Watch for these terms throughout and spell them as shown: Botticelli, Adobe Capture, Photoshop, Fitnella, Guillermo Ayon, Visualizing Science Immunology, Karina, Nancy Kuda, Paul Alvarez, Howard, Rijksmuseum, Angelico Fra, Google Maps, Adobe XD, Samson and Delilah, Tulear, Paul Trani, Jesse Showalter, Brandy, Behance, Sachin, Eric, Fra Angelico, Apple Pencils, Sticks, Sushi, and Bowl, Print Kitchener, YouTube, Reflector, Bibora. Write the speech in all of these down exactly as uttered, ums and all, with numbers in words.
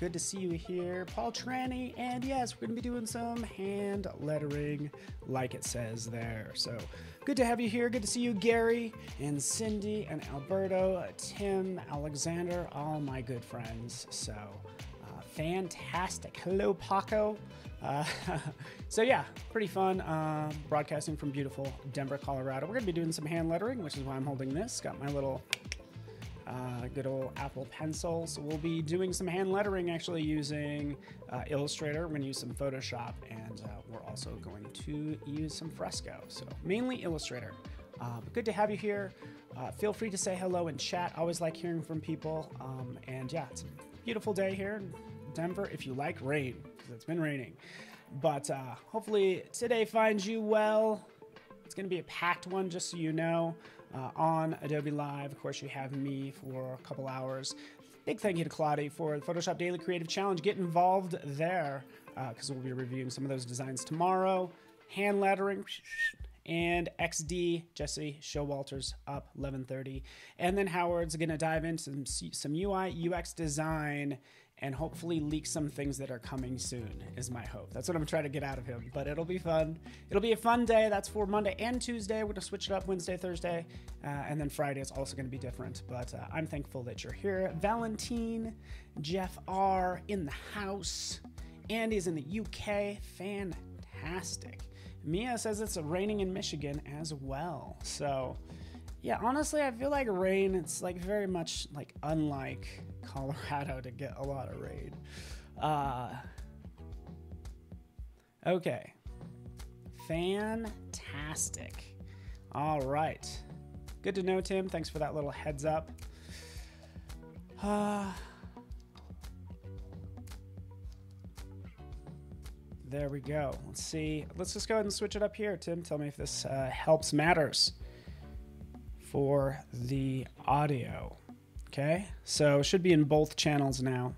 Good to see you here, Paul Trani. And yes, we're gonna be doing some hand lettering like it says there. So good to have you here. Good to see you, Gary and Cindy and Alberto, Tim, Alexander, all my good friends. So uh, fantastic. Hello, Paco. Uh, so yeah, pretty fun, uh, broadcasting from beautiful Denver, Colorado. We're gonna be doing some hand lettering, which is why I'm holding this. Got my little uh, good old Apple Pencils. So we'll be doing some hand lettering, actually using uh, Illustrator. We're gonna use some Photoshop, and uh, we're also going to use some Fresco. So mainly Illustrator, uh, but good to have you here. Uh, feel free to say hello in chat. Always like hearing from people. Um, and yeah, it's a beautiful day here in Denver, if you like rain. It's been raining, but uh, hopefully today finds you well. It's going to be a packed one, just so you know, uh, on Adobe Live. Of course, you have me for a couple hours. Big thank you to Claudia for the Photoshop Daily Creative Challenge. Get involved there, because uh, we'll be reviewing some of those designs tomorrow. Hand lettering and X D, Jesse Showalter's up eleven thirty. And then Howard's going to dive into some, some U I U X design, and hopefully leak some things that are coming soon, is my hope. That's what I'm trying to get out of him, but it'll be fun. It'll be a fun day. That's for Monday and Tuesday. We're gonna switch it up Wednesday, Thursday, uh, and then Friday is also gonna be different, but uh, I'm thankful that you're here. Valentine, Jeff R in the house. Andy's in the U K, fantastic. Mia says it's raining in Michigan as well. So yeah, honestly, I feel like rain, it's like very much like unlike Colorado to get a lot of rain. Uh, okay. Fantastic. All right. Good to know, Tim. Thanks for that little heads up. Uh, there we go. Let's see. Let's just go ahead and switch it up here. Tim, tell me if this uh, helps matters for the audio. Okay, so it should be in both channels now.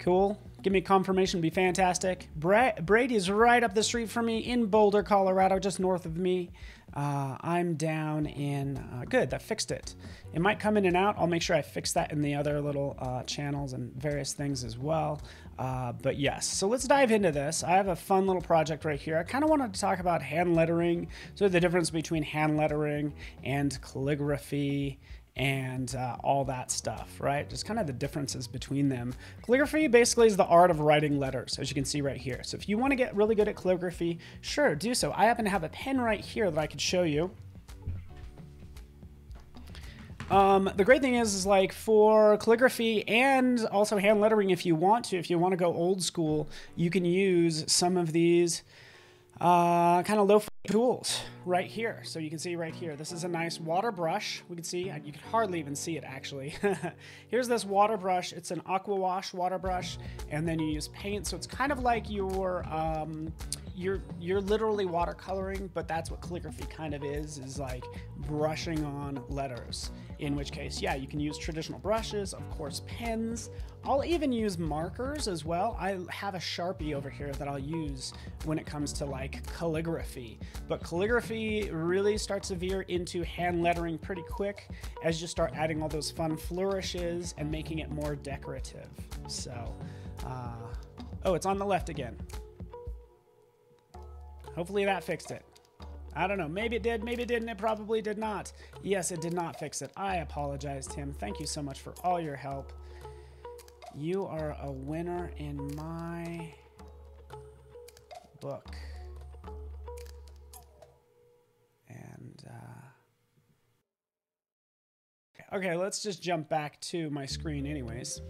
Cool, give me confirmation, be fantastic. Bra Brady's right up the street from me in Boulder, Colorado, just north of me. Uh, I'm down in, uh, good, that fixed it. It might come in and out. I'll make sure I fix that in the other little uh, channels and various things as well. Uh, but yes, so let's dive into this. I have a fun little project right here. I kind of wanted to talk about hand lettering, so the difference between hand lettering and calligraphy and uh, all that stuff, right? Just kind of the differences between them. Calligraphy basically is the art of writing letters, as you can see right here. So if you wanna get really good at calligraphy, sure, do so. I happen to have a pen right here that I could show you. Um, the great thing is, is like for calligraphy and also hand lettering, if you want to, if you wanna go old school, you can use some of these uh, kind of low tools right here. So you can see right here, this is a nice water brush. We can see, you can hardly even see it actually. Here's this water brush. It's an aqua wash water brush, and then you use paint. So it's kind of like your, um, you're, you're literally watercoloring, but that's what calligraphy kind of is, is like brushing on letters. In which case, yeah, you can use traditional brushes, of course, pens. I'll even use markers as well. I have a Sharpie over here that I'll use when it comes to like calligraphy. But calligraphy really starts to veer into hand lettering pretty quick as you start adding all those fun flourishes and making it more decorative. So, uh, oh, it's on the left again. Hopefully that fixed it. I don't know, maybe it did, maybe it didn't, it probably did not. Yes, it did not fix it. I apologize, Tim. Thank you so much for all your help. You are a winner in my book. And, uh... okay, let's just jump back to my screen anyways.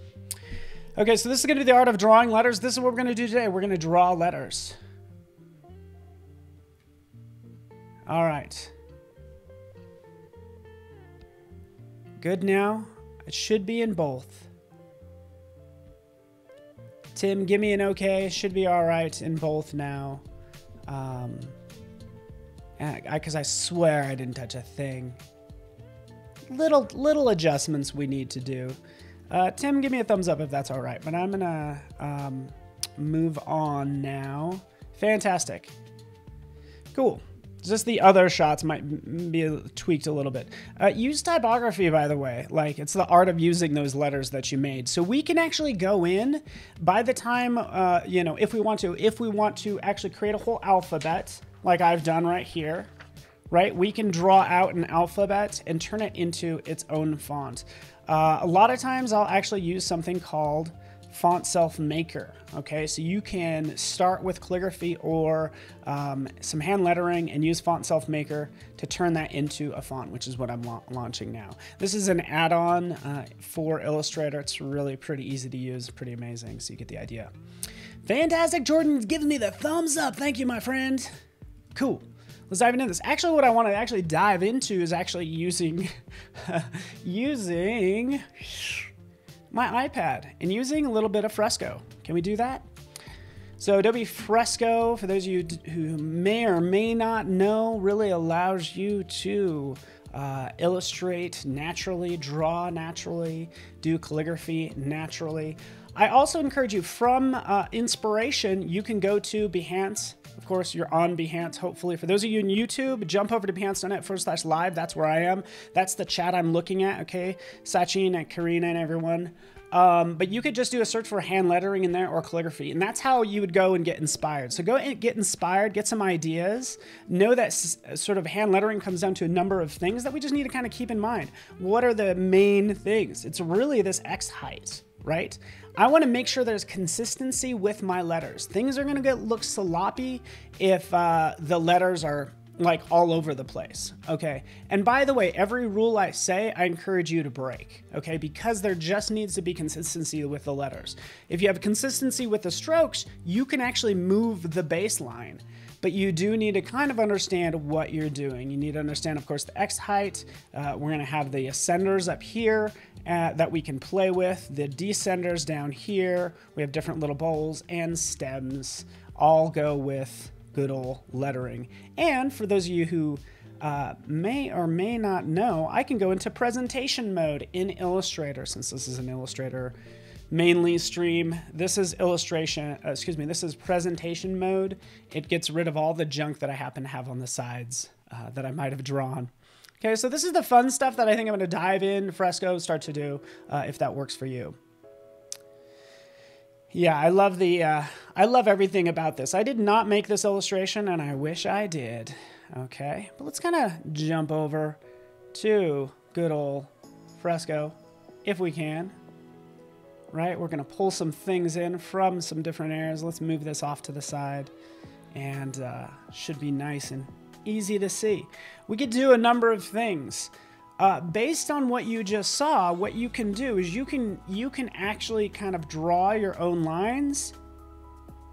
Okay, so this is gonna be the art of drawing letters. This is what we're gonna do today. We're gonna draw letters. All right. Good now. It should be in both. Tim, give me an okay. Should be all right in both now. Um, and I, because I swear I didn't touch a thing. Little little adjustments we need to do. Uh, Tim, give me a thumbs up if that's all right. But I'm gonna um, move on now. Fantastic. Cool. Just the other shots might be tweaked a little bit. Uh, use typography, by the way. Like, it's the art of using those letters that you made. So we can actually go in by the time, uh, you know, if we want to, if we want to actually create a whole alphabet, like I've done right here, right? We can draw out an alphabet and turn it into its own font. Uh, a lot of times I'll actually use something called Font Self Maker. Okay, so you can start with calligraphy or um, some hand lettering and use Font Self Maker to turn that into a font, which is what I'm la launching now. This is an add-on uh, for Illustrator. It's really pretty easy to use, pretty amazing, so you get the idea. Fantastic, Jordan's giving me the thumbs up. Thank you, my friend. Cool. Let's dive into this. Actually, what I want to actually dive into is actually using, using my iPad and using a little bit of Fresco. Can we do that? So Adobe Fresco, for those of you who may or may not know, really allows you to uh, illustrate naturally, draw naturally, do calligraphy naturally. I also encourage you, from uh, inspiration, you can go to Behance. Of course, you're on Behance, hopefully. For those of you on YouTube, jump over to behance.net forward slash live. That's where I am. That's the chat I'm looking at, okay? Sachin and Karina and everyone. Um, but you could just do a search for hand lettering in there or calligraphy, and that's how you would go and get inspired. So go and get inspired, get some ideas. Know that s sort of hand lettering comes down to a number of things that we just need to kind of keep in mind. What are the main things? It's really this X height, right? I want to make sure there's consistency with my letters. Things are going to get look sloppy if uh, the letters are like all over the place, okay? And by the way, every rule I say, I encourage you to break, okay? Because there just needs to be consistency with the letters. If you have consistency with the strokes, you can actually move the baseline, but you do need to kind of understand what you're doing. You need to understand, of course, the X height. Uh, we're gonna have the ascenders up here uh, that we can play with, the descenders down here. We have different little bowls and stems, all go with good old lettering. And for those of you who uh, may or may not know, I can go into presentation mode in Illustrator, since this is an Illustrator mainly stream. This is illustration, uh, excuse me, this is presentation mode. It gets rid of all the junk that I happen to have on the sides uh, that I might have drawn. Okay, so this is the fun stuff that I think I'm gonna dive in, Fresco, start to do, uh, if that works for you. Yeah, I love the, uh, I love everything about this. I did not make this illustration and I wish I did. Okay, but let's kind of jump over to good old Fresco if we can, right? We're gonna pull some things in from some different areas. Let's move this off to the side and uh, should be nice and easy to see. We could do a number of things. Uh, based on what you just saw, what you can do is you can you can actually kind of draw your own lines.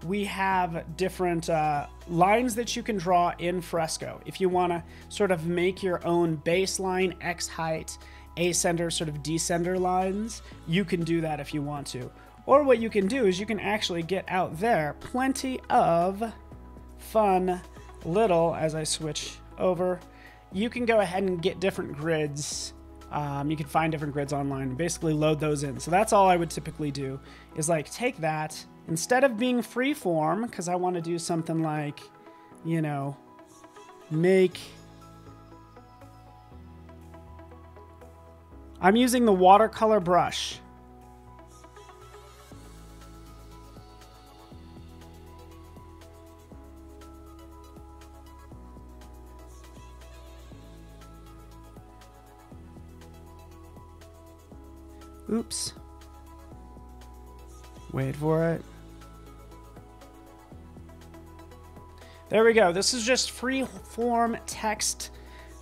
We have different uh, lines that you can draw in Fresco. If you want to sort of make your own baseline, X height, ascender, sort of descender lines, you can do that if you want to. Or what you can do is you can actually get out there plenty of fun little, as I switch over, you can go ahead and get different grids. Um, you can find different grids online and basically load those in. So that's all I would typically do is like take that instead of being freeform, because I want to do something like, you know, make. I'm using the watercolor brush. Oops. Wait for it. There we go. This is just free form text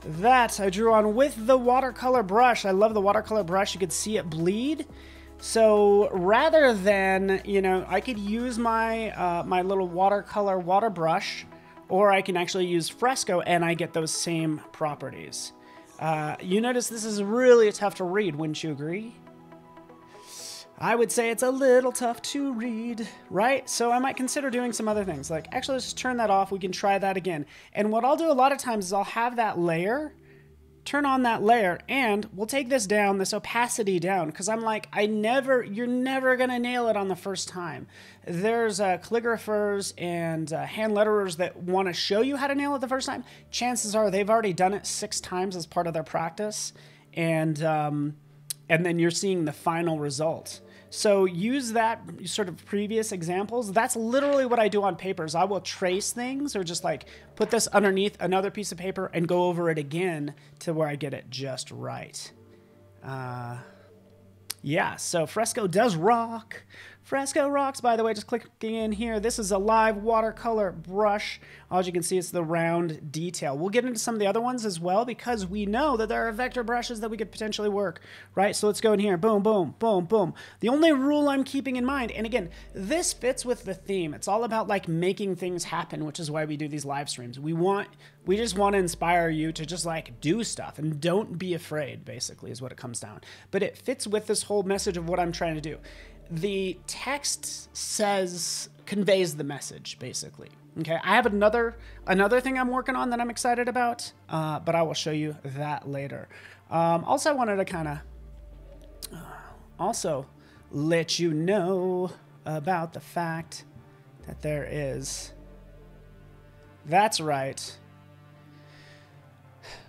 that I drew on with the watercolor brush. I love the watercolor brush. You could see it bleed. So rather than, you know, I could use my, uh, my little watercolor water brush, or I can actually use Fresco and I get those same properties. Uh, you notice this is really tough to read, wouldn't you agree? I would say it's a little tough to read, right? So I might consider doing some other things. Like, actually, let's just turn that off. We can try that again. And what I'll do a lot of times is I'll have that layer turn on that layer, and we'll take this down, this opacity down, because I'm like, I never, you're never gonna nail it on the first time. There's uh, calligraphers and uh, hand letterers that wanna show you how to nail it the first time. Chances are they've already done it six times as part of their practice, and, um, and then you're seeing the final result. So use that sort of previous examples. That's literally what I do on papers. I will trace things or just like put this underneath another piece of paper and go over it again to where I get it just right. Uh, yeah, so Fresco does rock. Fresco rocks, by the way, just clicking in here. This is a live watercolor brush. As you can see, it's the round detail. We'll get into some of the other ones as well because we know that there are vector brushes that we could potentially work, right? So let's go in here, boom, boom, boom, boom. The only rule I'm keeping in mind, and again, this fits with the theme. It's all about like making things happen, which is why we do these live streams. We want, we just want to inspire you to just like do stuff and don't be afraid, basically, is what it comes down. But it fits with this whole message of what I'm trying to do. The text says, conveys the message, basically. Okay, I have another another thing I'm working on that I'm excited about, uh, but I will show you that later. Um, also, I wanted to kind of uh, also let you know about the fact that there is, that's right,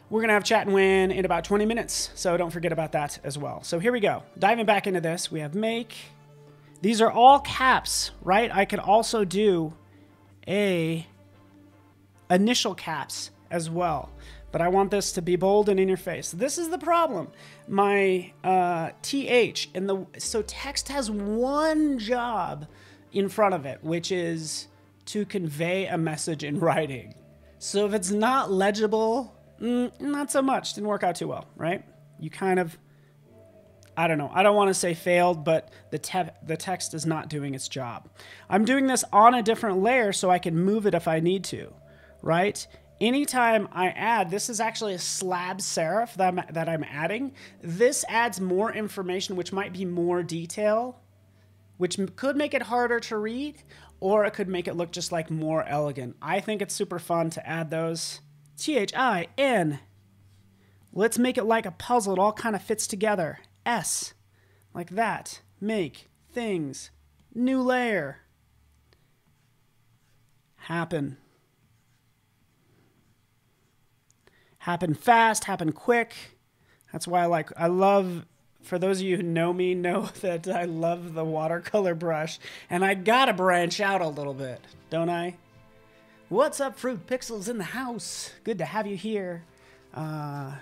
we're gonna have chat and win in about twenty minutes, so don't forget about that as well. So here we go, diving back into this, we have make. These are all caps, right? I could also do a initial caps as well, but I want this to be bold and in your face. This is the problem. My uh, T H and the, so text has one job in front of it, which is to convey a message in writing. So if it's not legible, mm, not so much. Didn't work out too well, right? You kind of, I don't know. I don't want to say failed, but the, te the text is not doing its job. I'm doing this on a different layer so I can move it if I need to, right? Anytime I add, this is actually a slab serif that I'm, that I'm adding. This adds more information, which might be more detail, which could make it harder to read, or it could make it look just like more elegant. I think it's super fun to add those. T H I N. Let's make it like a puzzle. It all kind of fits together. S, like that, make things, new layer, happen. Happen fast, happen quick. That's why I like, I love, for those of you who know me, know that I love the watercolor brush, and I gotta branch out a little bit, don't I? What's up, Fruit Pixels in the house? Good to have you here. Uh...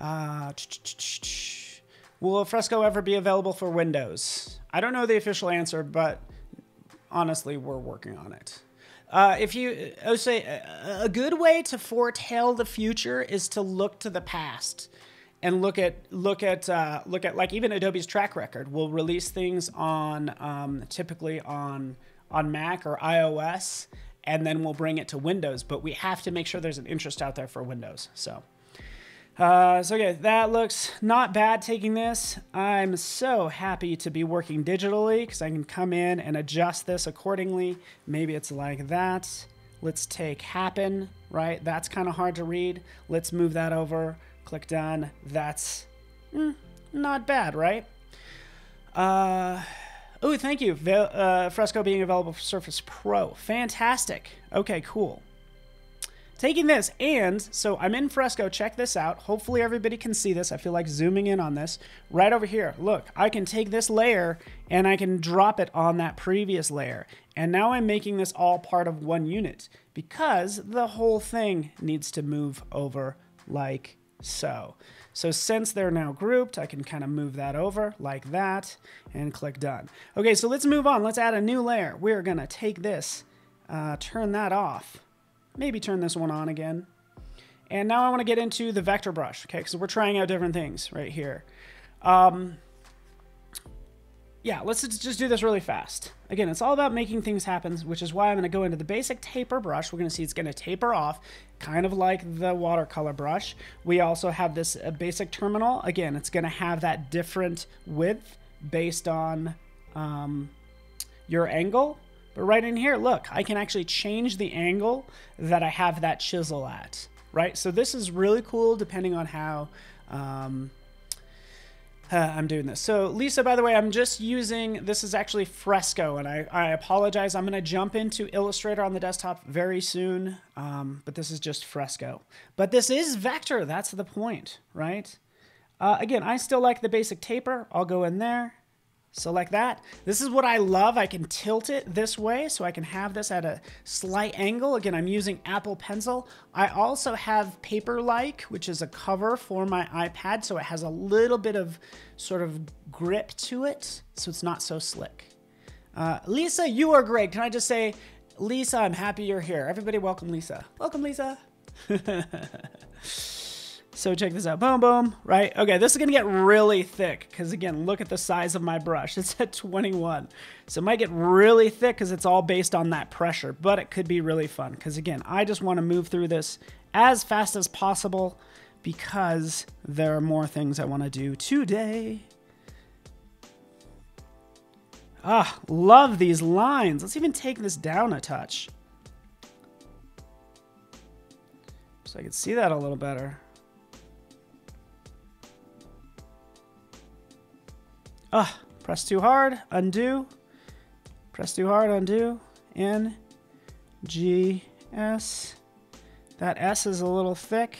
Uh, ch -ch -ch -ch -ch. Will Fresco ever be available for Windows? I don't know the official answer, but honestly, we're working on it. Uh, if you, I would say a good way to foretell the future is to look to the past and look at, look at, uh, look at like even Adobe's track record. We'll release things on, um, typically on, on Mac or iOS, and then we'll bring it to Windows, but we have to make sure there's an interest out there for Windows. So. Uh, so yeah, that looks not bad taking this. I'm so happy to be working digitally because I can come in and adjust this accordingly. Maybe it's like that. Let's take happen, right? That's kind of hard to read. Let's move that over, click done. That's mm, not bad, right? Uh, oh, thank you. Ve uh, Fresco being available for Surface Pro. Fantastic. Okay, cool. Taking this, and so I'm in Fresco, check this out. Hopefully everybody can see this. I feel like zooming in on this. Right over here, look, I can take this layer and I can drop it on that previous layer. And now I'm making this all part of one unit because the whole thing needs to move over like so. So since they're now grouped, I can kind of move that over like that and click done. Okay, so let's move on. Let's add a new layer. We're gonna take this, uh, turn that off. Maybe turn this one on again. And now I want to get into the vector brush, okay? Because we're trying out different things right here. Um, yeah, let's just do this really fast. Again, it's all about making things happen, which is why I'm going to go into the basic taper brush. We're going to see it's going to taper off, kind of like the watercolor brush. We also have this uh, basic terminal. Again, it's going to have that different width based on um, your angle. Right in here, look, I can actually change the angle that I have that chisel at, right? So this is really cool depending on how um, uh, I'm doing this. So Lisa, by the way, I'm just using, this is actually Fresco, and I, I apologize. I'm gonna jump into Illustrator on the desktop very soon, um, but this is just Fresco. But this is vector, that's the point, right? Uh, again, I still like the basic taper. I'll go in there. Select that. This is what I love. I can tilt it this way so I can have this at a slight angle. Again, I'm using Apple Pencil. I also have Paper-like, which is a cover for my iPad, so it has a little bit of sort of grip to it, so it's not so slick. Uh, Lisa, you are great. Can I just say, Lisa, I'm happy you're here. Everybody welcome Lisa. Welcome, Lisa. So check this out, boom, boom, right? Okay, this is gonna get really thick because again, look at the size of my brush. It's at twenty-one. So it might get really thick because it's all based on that pressure, but it could be really fun because again, I just wanna move through this as fast as possible because there are more things I wanna do today. Ah, love these lines. Let's even take this down a touch so I can see that a little better. Ah, oh, press too hard, undo, press too hard, undo, N, G, S. That S is a little thick.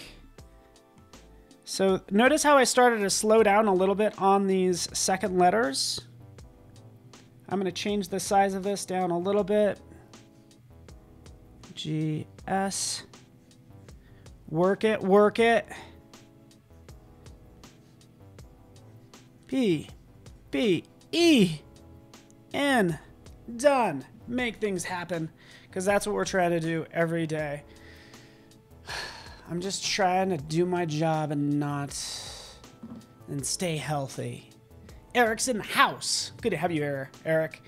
So notice how I started to slow down a little bit on these second letters. I'm gonna change the size of this down a little bit. G, S, work it, work it. P. B, E, N, done. Make things happen, because that's what we're trying to do every day. I'm just trying to do my job and not, and stay healthy. Eric's in the house. Good to have you here, Eric.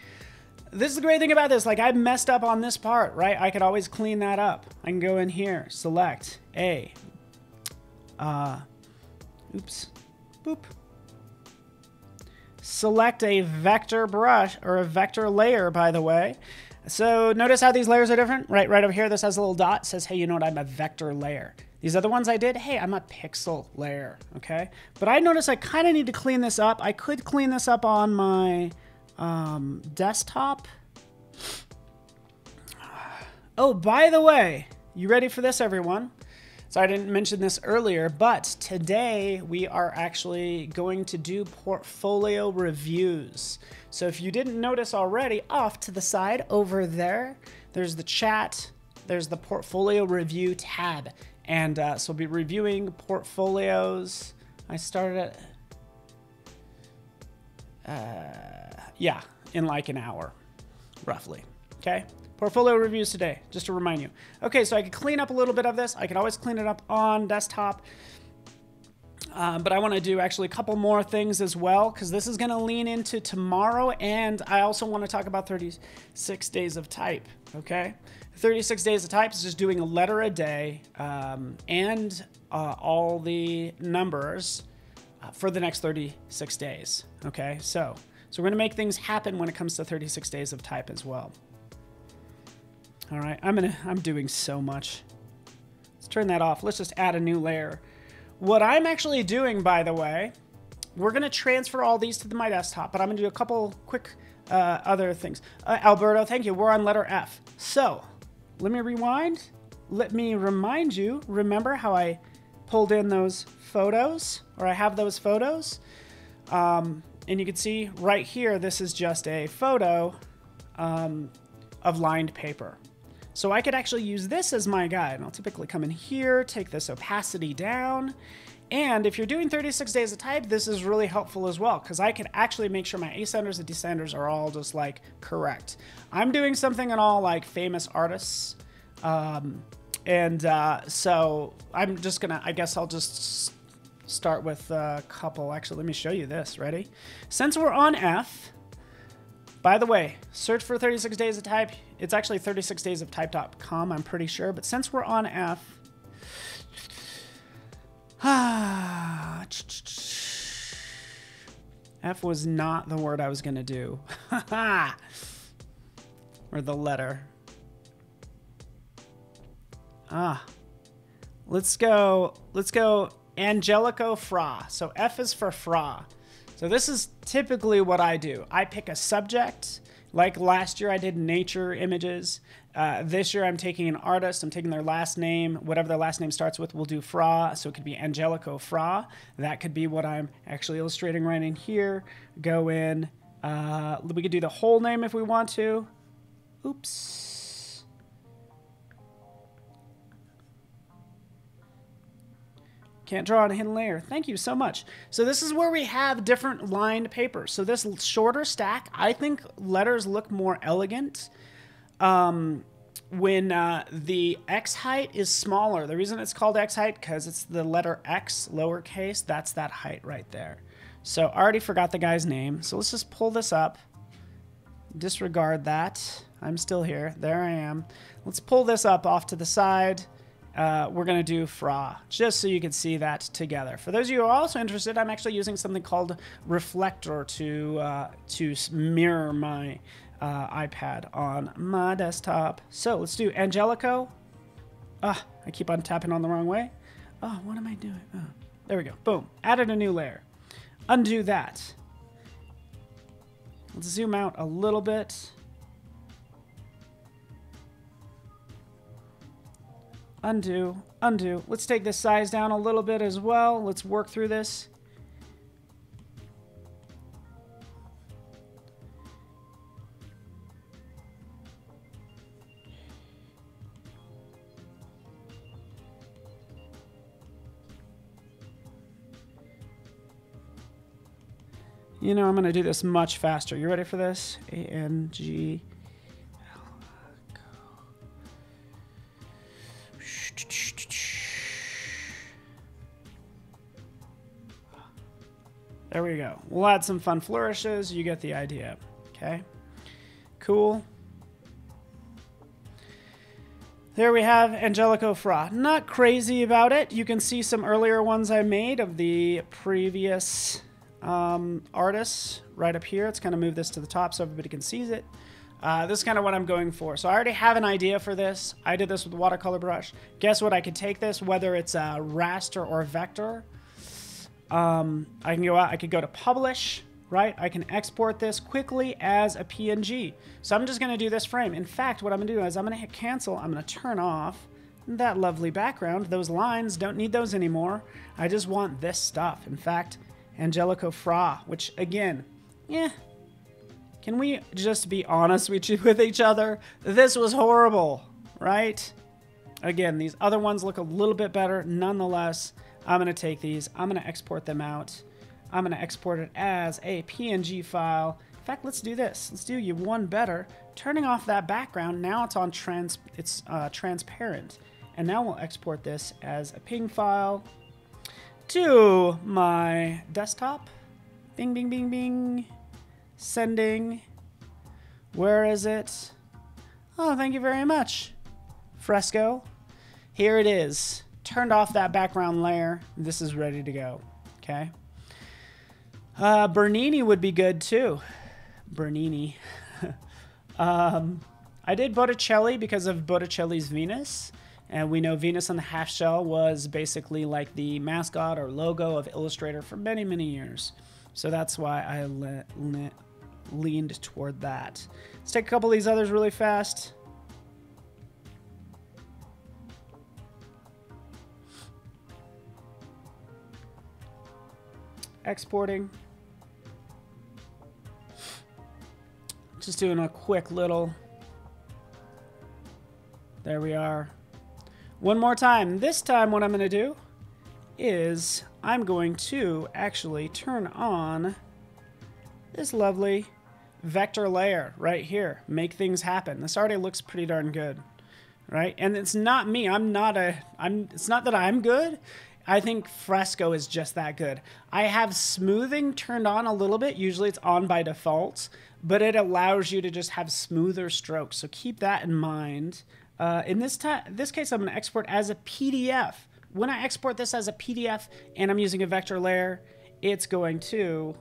This is the great thing about this. Like, I messed up on this part, right? I could always clean that up. I can go in here, select A. Uh, oops, boop. Select a vector brush or a vector layer, by the way. So notice how these layers are different, right? Right over here, this has a little dot, says, hey, you know what? I'm a vector layer. These other ones I did, hey, I'm a pixel layer, okay? But I notice I kind of need to clean this up. I could clean this up on my um, desktop. Oh, by the way, you ready for this, everyone? So I didn't mention this earlier, but today we are actually going to do portfolio reviews. So if you didn't notice already, off to the side over there, there's the chat, there's the portfolio review tab. And uh, so we'll be reviewing portfolios. I started at, uh, yeah, in like an hour, roughly, okay? Portfolio reviews today, just to remind you. Okay, so I could clean up a little bit of this. I can always clean it up on desktop. Um, but I wanna do actually a couple more things as well, because this is gonna lean into tomorrow, and I also wanna talk about thirty-six Days of Type, okay? thirty-six Days of Type is just doing a letter a day um, and uh, all the numbers uh, for the next thirty-six days, okay? So, so we're gonna make things happen when it comes to thirty-six Days of Type as well. All right, I'm gonna, I'm doing so much. Let's turn that off. Let's just add a new layer. What I'm actually doing, by the way, we're gonna transfer all these to the, my desktop, but I'm gonna do a couple quick uh, other things. Uh, Alberto, thank you, we're on letter F. So, let me rewind. Let me remind you, remember how I pulled in those photos, or I have those photos? Um, and you can see right here, this is just a photo um, of lined paper. So I could actually use this as my guide. And I'll typically come in here, take this opacity down. And if you're doing thirty-six Days of Type, this is really helpful as well, because I can actually make sure my ascenders and descenders are all just like correct. I'm doing something on all like famous artists. Um, and uh, so I'm just gonna, I guess I'll just start with a couple. Actually, let me show you this, ready? Since we're on F, by the way, search for thirty-six Days of Type. It's actually thirty-six days of type dot com, I'm pretty sure. But since we're on F, ah, F was not the word I was gonna do. Or the letter. Ah, Let's go, let's go Angelico Fra. So F is for Fra. So this is typically what I do. I pick a subject. Like last year I did nature images. Uh, this year I'm taking an artist, I'm taking their last name, whatever their last name starts with, we'll do Fra, so it could be Angelico Fra. That could be what I'm actually illustrating right in here. Go in, uh, we could do the whole name if we want to. Oops. Can't draw on a hidden layer. Thank you so much. So this is where we have different lined papers. So this shorter stack, I think letters look more elegant. Um, when uh, the X height is smaller. The reason it's called X height, because it's the letter X, lowercase, that's that height right there. So I already forgot the guy's name. So let's just pull this up. Disregard that. I'm still here. There I am. Let's pull this up off to the side. Uh, we're going to do Fra, just so you can see that together. For those of you who are also interested, I'm actually using something called Reflector to, uh, to mirror my... Uh, iPad on my desktop. So let's do Angelico. Ah, I keep on tapping on the wrong way. Oh, what am I doing? Oh, there we go. Boom. Added a new layer. Undo that. Let's zoom out a little bit. Undo, undo. Let's take this size down a little bit as well. Let's work through this. You know, I'm going to do this much faster. You ready for this? A N G L. There we go. We'll add some fun flourishes. You get the idea. Okay. Cool. There we have Angelico Fra. Not crazy about it. You can see some earlier ones I made of the previous... Um, artists right up here. Let's kind of move this to the top so everybody can see it. Uh, this is kind of what I'm going for. So I already have an idea for this. I did this with a watercolor brush. Guess what? I could take this, whether it's a raster or a vector. Um, I can go out, I could go to publish, right? I can export this quickly as a P N G. So I'm just going to do this frame. In fact, what I'm going to do is I'm going to hit cancel. I'm going to turn off that lovely background. Those lines, don't need those anymore. I just want this stuff. In fact, Angelico Fra, which again, yeah, can we just be honest with each other? This was horrible, right? Again, these other ones look a little bit better. Nonetheless, I'm going to take these. I'm going to export them out. I'm going to export it as a P N G file. In fact, let's do this. Let's do you one better. Turning off that background. Now it's on trans. It's uh, transparent. And now we'll export this as a P N G file. To my desktop. Bing, bing, bing, bing. Sending. Where is it? Oh, thank you very much, Fresco. Here it is. Turned off that background layer. This is ready to go. Okay. Uh, Bernini would be good too. Bernini. um, I did Botticelli because of Botticelli's Venus. And we know Venus on the half shell was basically like the mascot or logo of Illustrator for many, many years. So that's why I le le leaned toward that. Let's take a couple of these others really fast. Exporting. Just doing a quick little. There we are. One more time. This time what I'm going to do is I'm going to actually turn on this lovely vector layer right here. Make things happen. This already looks pretty darn good, right? And it's not me. I'm not a, I'm, it's not that I'm good. I think Fresco is just that good. I have smoothing turned on a little bit. Usually it's on by default, but it allows you to just have smoother strokes. So keep that in mind. Uh, in this, this case, I'm going to export as a P D F. When I export this as a P D F and I'm using a vector layer, it's going to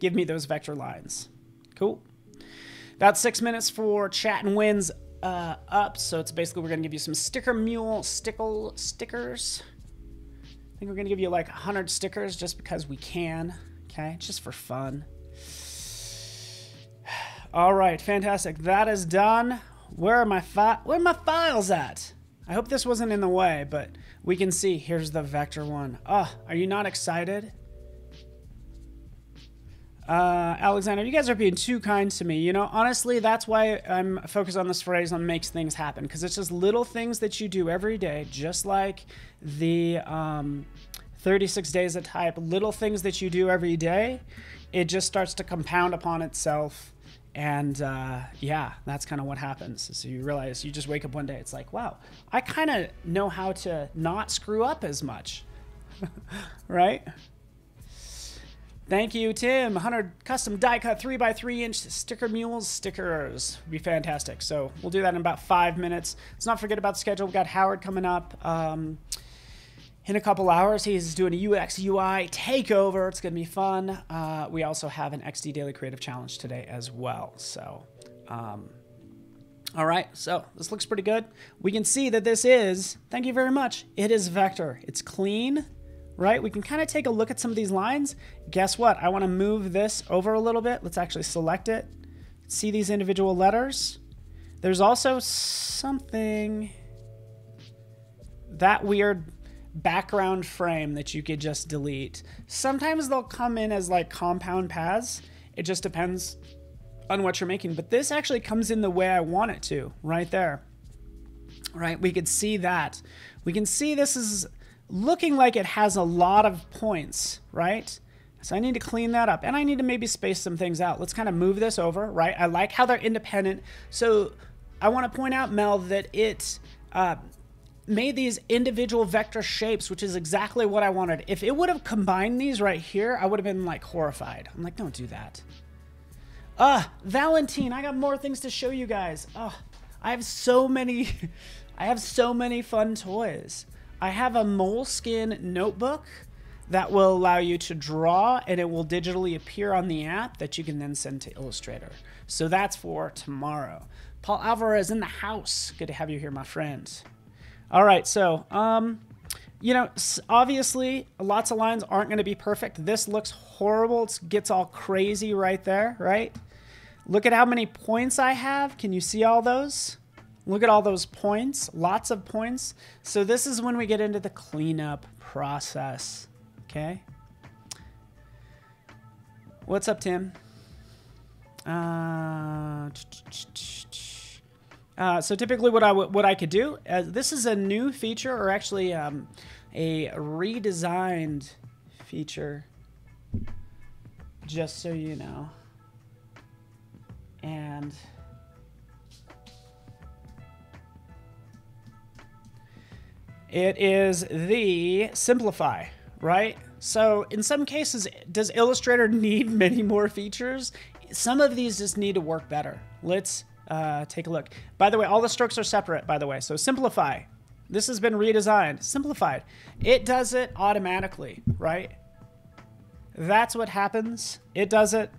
give me those vector lines. Cool. About six minutes for chat and wins uh, up. So it's basically, we're gonna give you some Sticker Mule stickle stickers. I think we're gonna give you like one hundred stickers just because we can, okay? Just for fun. All right, fantastic, that is done. Where are my fi- where are my files at? I hope this wasn't in the way, but we can see, here's the vector one. Oh, are you not excited? Uh, Alexander, you guys are being too kind to me. You know, honestly, that's why I'm focused on this phrase on makes things happen, because it's just little things that you do every day, just like the um, thirty-six days of type, little things that you do every day. It just starts to compound upon itself. And uh, yeah, that's kind of what happens. So you realize, you just wake up one day, it's like, wow, I kind of know how to not screw up as much, right? Thank you, Tim. one hundred custom die cut three by three inch Sticker Mules stickers. Would be fantastic. So we'll do that in about five minutes. Let's not forget about the schedule. We've got Howard coming up um, in a couple hours. He's doing a U X U I takeover. It's going to be fun. Uh, we also have an X D Daily Creative Challenge today as well. So, um, all right. So this looks pretty good. We can see that this is, thank you very much, it is vector. It's clean. Right? We can kind of take a look at some of these lines. Guess what? I want to move this over a little bit. Let's actually select it. See these individual letters? There's also something, that weird background frame that you could just delete. Sometimes they'll come in as like compound paths. It just depends on what you're making, but this actually comes in the way I want it to, right there. Right? We could see that. We can see this is looking like it has a lot of points, right? So I need to clean that up, and I need to maybe space some things out. Let's kind of move this over, right? I like how they're independent. So I want to point out, Mel, that it uh, made these individual vector shapes, which is exactly what I wanted. If it would have combined these right here, I would have been like horrified. I'm like, don't do that. Uh, Valentine, I got more things to show you guys. Oh, I have so many, I have so many fun toys. I have a moleskin notebook that will allow you to draw, and it will digitally appear on the app that you can then send to Illustrator. So that's for tomorrow. Paul Alvarez in the house. Good to have you here, my friend. All right, so, um, you know, obviously lots of lines aren't going to be perfect. This looks horrible. It gets all crazy right there, right? Look at how many points I have. Can you see all those? Look at all those points, lots of points. So this is when we get into the cleanup process, okay? What's up, Tim? Uh, uh, so typically what I, what I could do, uh, this is a new feature, or actually um, a redesigned feature, just so you know. And it is the simplify, right? So in some cases, does Illustrator need many more features? Some of these just need to work better. Let's uh, take a look. By the way, all the strokes are separate, by the way. So simplify, this has been redesigned, simplified. It does it automatically, right? That's what happens. It does it,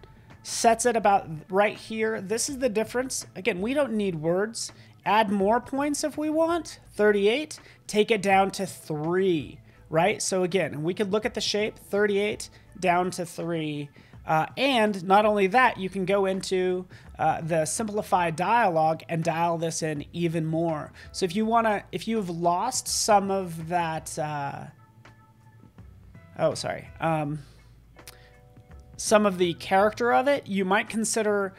sets it about right here. This is the difference. Again, we don't need words. Add more points if we want, thirty-eight, take it down to three, right? So again, we could look at the shape, thirty-eight down to three. Uh, and not only that, you can go into uh, the simplify dialog and dial this in even more. So if you wanna, if you've lost some of that, uh, oh, sorry. Um, some of the character of it, you might consider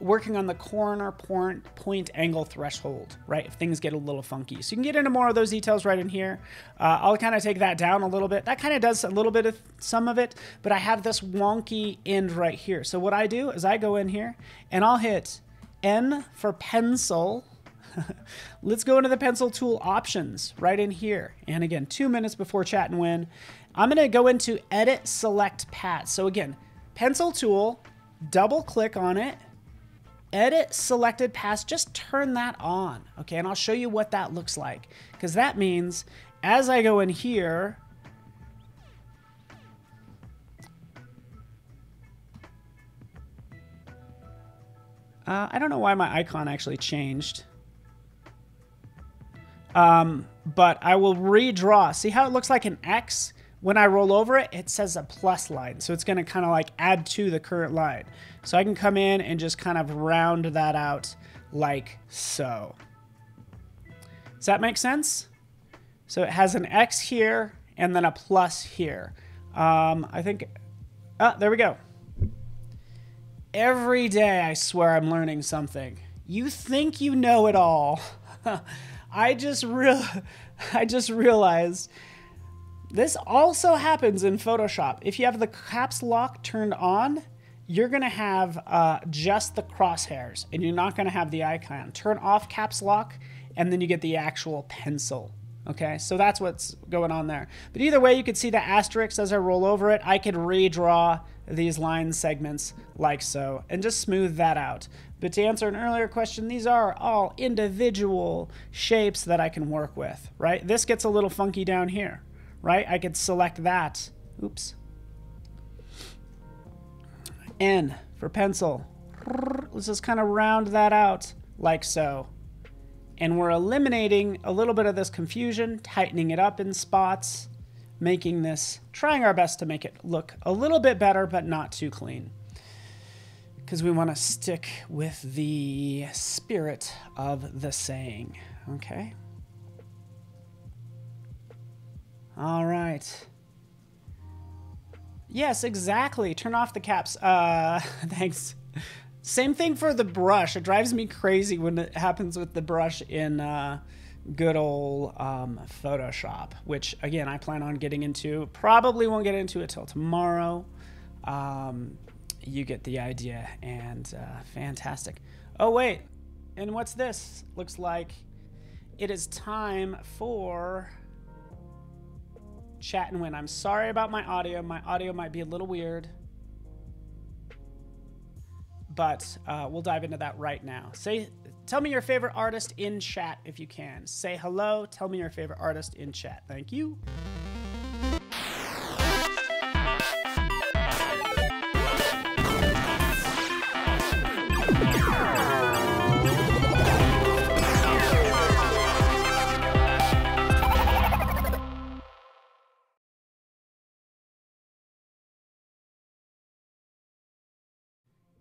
working on the corner point, point angle threshold, right? If things get a little funky. So you can get into more of those details right in here. Uh, I'll kind of take that down a little bit. That kind of does a little bit of some of it, but I have this wonky end right here. So what I do is I go in here and I'll hit N for pencil. Let's go into the pencil tool options right in here. And again, two minutes before chat and win, I'm gonna go into edit select path. So again, pencil tool, double click on it, edit selected path, just turn that on, okay? And I'll show you what that looks like, because that means as I go in here, uh, I don't know why my icon actually changed. Um, but I will redraw. See how it looks like an X? When I roll over it, it says a plus line. So it's gonna kind of like add to the current line. So I can come in and just kind of round that out like so. Does that make sense? So it has an X here and then a plus here. Um, I think, ah, there we go. Every day, I swear I'm learning something. You think you know it all. I just real, I just realized this also happens in Photoshop. If you have the caps lock turned on, you're gonna have uh, just the crosshairs and you're not gonna have the icon. Turn off caps lock and then you get the actual pencil. Okay, so that's what's going on there. But either way, you could see the asterisks as I roll over it. I could redraw these line segments like so and just smooth that out. But to answer an earlier question, these are all individual shapes that I can work with, right? This gets a little funky down here, right? I could select that. Oops. N for pencil. Let's just kind of round that out like so. And we're eliminating a little bit of this confusion, tightening it up in spots, making this, trying our best to make it look a little bit better, but not too clean. Because we want to stick with the spirit of the saying, okay? All right. Yes, exactly. Turn off the caps. Uh, thanks. Same thing for the brush. It drives me crazy when it happens with the brush in uh, good old um, Photoshop, which again, I plan on getting into. Probably won't get into it till tomorrow. Um, you get the idea, and uh, fantastic. Oh wait, and what's this? Looks like it is time for chat and win. I'm sorry about my audio. My audio might be a little weird. But uh, we'll dive into that right now. Say, tell me your favorite artist in chat if you can. Say hello, tell me your favorite artist in chat. Thank you.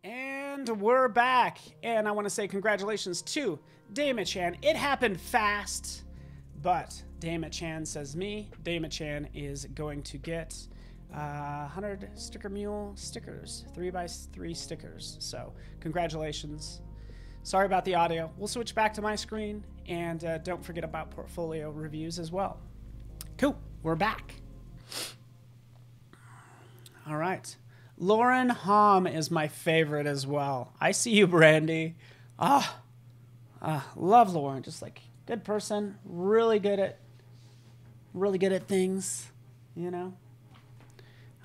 And we're back, and I want to say congratulations to Damon Chan. It happened fast, but Damon Chan says me. Damon Chan is going to get uh, one hundred Sticker Mule stickers, three by three stickers. So congratulations. Sorry about the audio. We'll switch back to my screen, and uh, don't forget about portfolio reviews as well. Cool, we're back. All right. Lauren Hom is my favorite as well. I see you, Brandy. Ah, ah, love Lauren. Just like good person, really good at, really good at things, you know.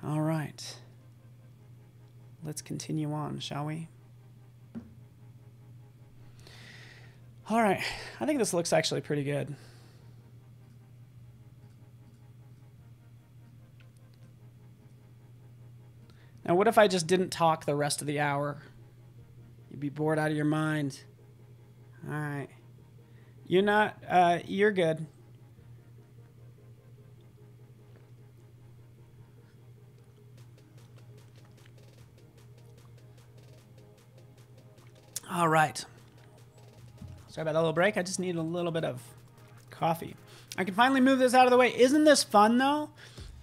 All right. Let's continue on, shall we? All right. I think this looks actually pretty good. Now, what if I just didn't talk the rest of the hour? You'd be bored out of your mind. All right. You're not, uh, you're good. All right. Sorry about a little break. I just need a little bit of coffee. I can finally move this out of the way. Isn't this fun, though?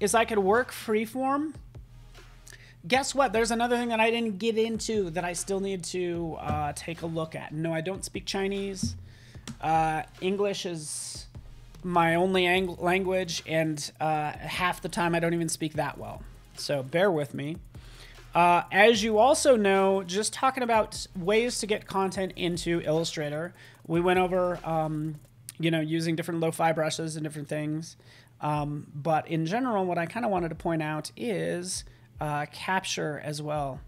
Is I could work freeform. Guess what? There's another thing that I didn't get into that I still need to uh, take a look at. No, I don't speak Chinese. Uh, English is my only language, and uh, half the time I don't even speak that well. So bear with me. Uh, as you also know, just talking about ways to get content into Illustrator, we went over, um, you know, using different lo-fi brushes and different things. Um, but in general, what I kind of wanted to point out is... Uh, capture as well.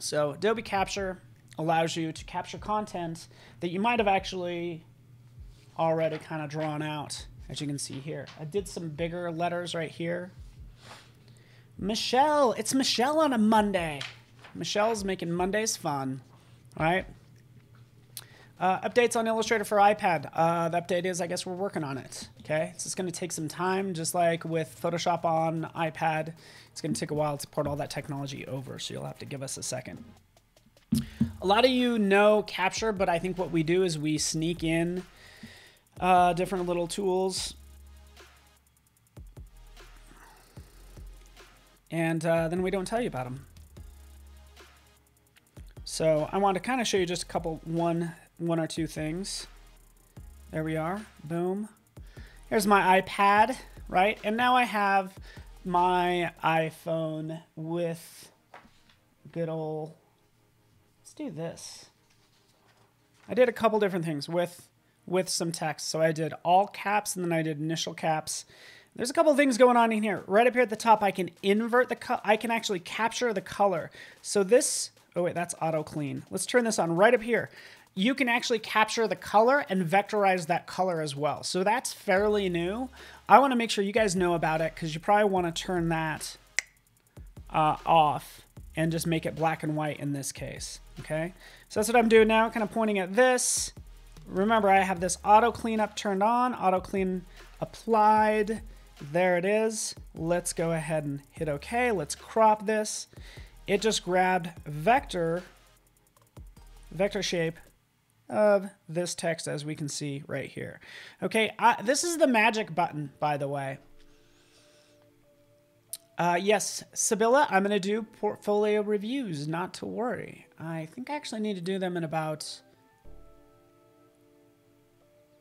So Adobe Capture allows you to capture content that you might have actually already kind of drawn out, as you can see here. I did some bigger letters right here. Michelle, it's Michelle on a Monday. Michelle's making Mondays fun, right? Uh, updates on Illustrator for iPad. Uh, the update is, I guess we're working on it, okay? It's just gonna take some time, just like with Photoshop on iPad. It's gonna take a while to port all that technology over, so you'll have to give us a second. A lot of you know Capture, but I think what we do is we sneak in uh, different little tools. And uh, then we don't tell you about them. So I want to kind of show you just a couple, one, one or two things. There we are, boom. Here's my iPad, right? And now I have my iPhone with good old, let's do this. I did a couple different things with, with some text. So I did all caps and then I did initial caps. There's a couple of things going on in here. Right up here at the top, I can invert the color. I can actually capture the color. So this, oh wait, that's auto clean. Let's turn this on right up here. You can actually capture the color and vectorize that color as well. So that's fairly new. I wanna make sure you guys know about it because you probably wanna turn that uh, off and just make it black and white in this case, okay? So that's what I'm doing now, kind of pointing at this. Remember, I have this auto cleanup turned on, auto clean applied. There it is. Let's go ahead and hit okay. Let's crop this. It just grabbed vector, vector shape of this text as we can see right here. Okay, I, this is the magic button, by the way. Uh, yes, Sibylla, I'm gonna do portfolio reviews, not to worry. I think I actually need to do them in about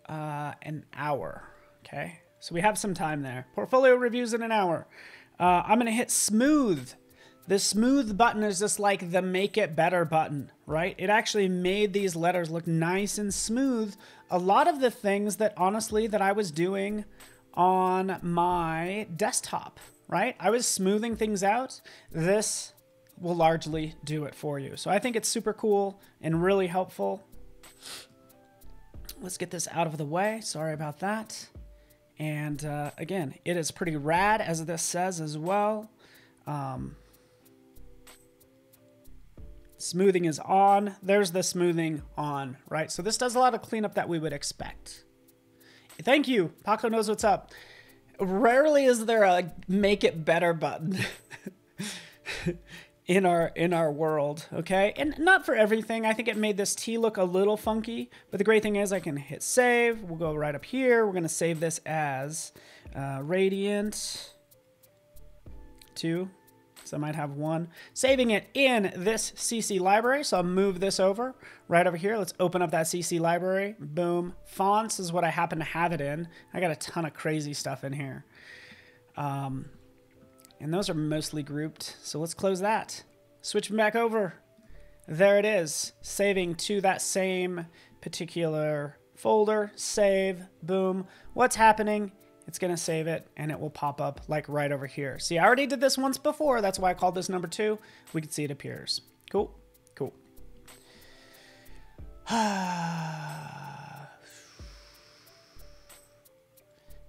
uh, an hour, okay? So we have some time there. Portfolio reviews in an hour. Uh, I'm gonna hit smooth. The smooth button is just like the make it better button, right? It actually made these letters look nice and smooth. A lot of the things that honestly that I was doing on my desktop, right? I was smoothing things out. This will largely do it for you. So I think it's super cool and really helpful. Let's get this out of the way. Sorry about that. And uh, again, it is pretty rad as this says as well. Um, smoothing is on. There's the smoothing on, right? So this does a lot of cleanup that we would expect. Thank you. Paco knows what's up. Rarely is there a make it better button in our in our world, okay? And not for everything. I think it made this T look a little funky, but the great thing is I can hit save. We'll go right up here. We're gonna save this as uh, Radiant two, so I might have one. Saving it in this C C library, so I'll move this over right over here. Let's open up that C C library, boom. Fonts is what I happen to have it in. I got a ton of crazy stuff in here. Um, And those are mostly grouped. So let's close that. Switch back over. There it is. Saving to that same particular folder. Save. Boom. What's happening? It's going to save it and it will pop up like right over here. See, I already did this once before. That's why I called this number two. We can see it appears. Cool. Cool.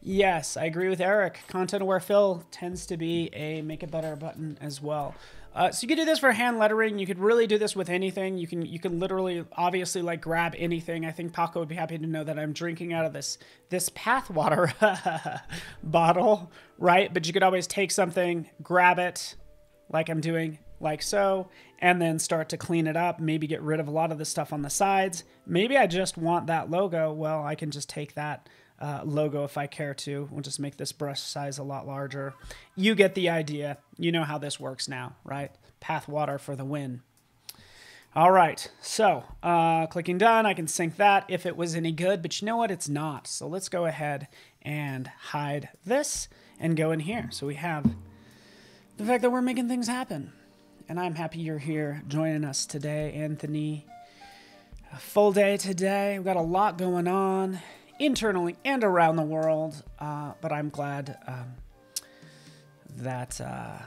Yes, I agree with Eric. Content aware fill tends to be a make it better button as well. Uh, so you could do this for hand lettering. You could really do this with anything. You can you can literally obviously like grab anything. I think Paco would be happy to know that I'm drinking out of this this path water bottle, right? But you could always take something, grab it, like I'm doing, like so, and then start to clean it up. Maybe get rid of a lot of the stuff on the sides. Maybe I just want that logo. Well, I can just take that Uh, logo if I care to. We'll just make this brush size a lot larger. You get the idea. You know how this works now, right? Pathwater for the win. All right, so uh, clicking done, I can sync that if it was any good, but you know what, it's not. So let's go ahead and hide this and go in here. So we have the fact that we're making things happen. And I'm happy you're here joining us today, Anthony. A full day today. We've got a lot going on internally and around the world, uh, but I'm glad um, that uh,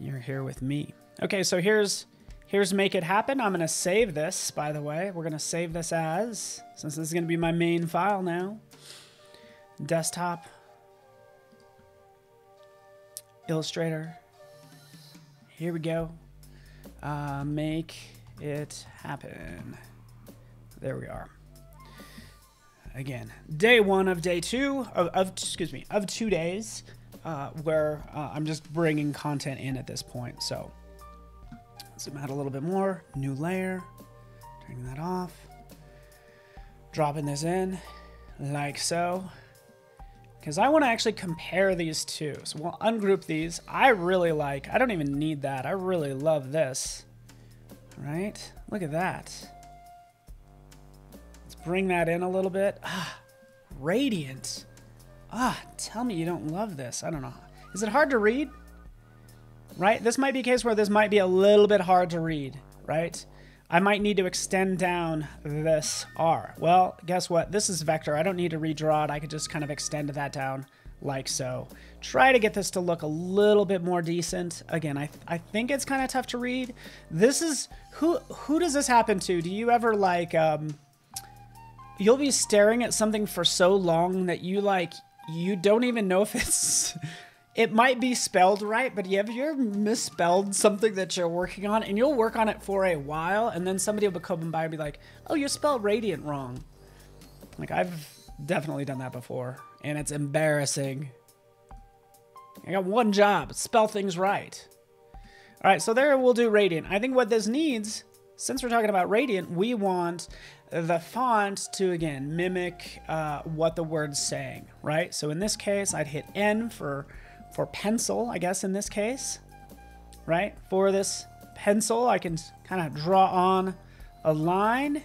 you're here with me. Okay, so here's here's Make It Happen. I'm gonna save this, by the way. We're gonna save this as, since this is gonna be my main file now, desktop, Illustrator, here we go, uh, Make It Happen. There we are. again, day one of day two of, of excuse me, of two days uh, where uh, I'm just bringing content in at this point. So zoom out a little bit more, new layer, turning that off, dropping this in like so, because I want to actually compare these two. So we'll ungroup these. I really like, I don't even need that. I really love this, right? Look at that. Let's bring that in a little bit. Ah, radiant. Ah, tell me you don't love this. I don't know. Is it hard to read? Right? This might be a case where this might be a little bit hard to read, right? I might need to extend down this R. Well, guess what? This is vector. I don't need to redraw it. I could just kind of extend that down like so. Try to get this to look a little bit more decent. Again, I, th I think it's kind of tough to read. This is, who, who does this happen to? Do you ever like, um, you'll be staring at something for so long that you like, you don't even know if it's... It might be spelled right, but you have you ever misspelled something that you're working on, and you'll work on it for a while, and then somebody will come by and be like, oh, you spelled radiant wrong. Like, I've definitely done that before, and it's embarrassing. I got one job, spell things right. All right, so there we'll do radiant. I think what this needs, since we're talking about radiant, we want the font to, again, mimic uh, what the word's saying, right? So in this case, I'd hit N for... for pencil, I guess in this case, right? For this pencil, I can kind of draw on a line.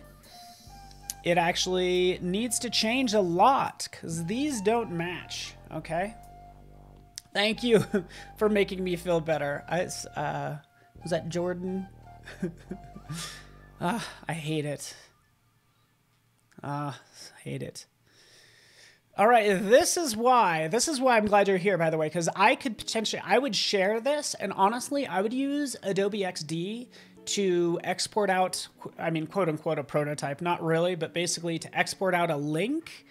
It actually needs to change a lot because these don't match, okay? Thank you for making me feel better. I, uh, was that Jordan? Ah, I hate it. Ah, I hate it. All right, this is why, this is why I'm glad you're here, by the way, because I could potentially, I would share this, and honestly, I would use Adobe X D to export out, I mean, quote unquote, a prototype, not really, but basically to export out a link.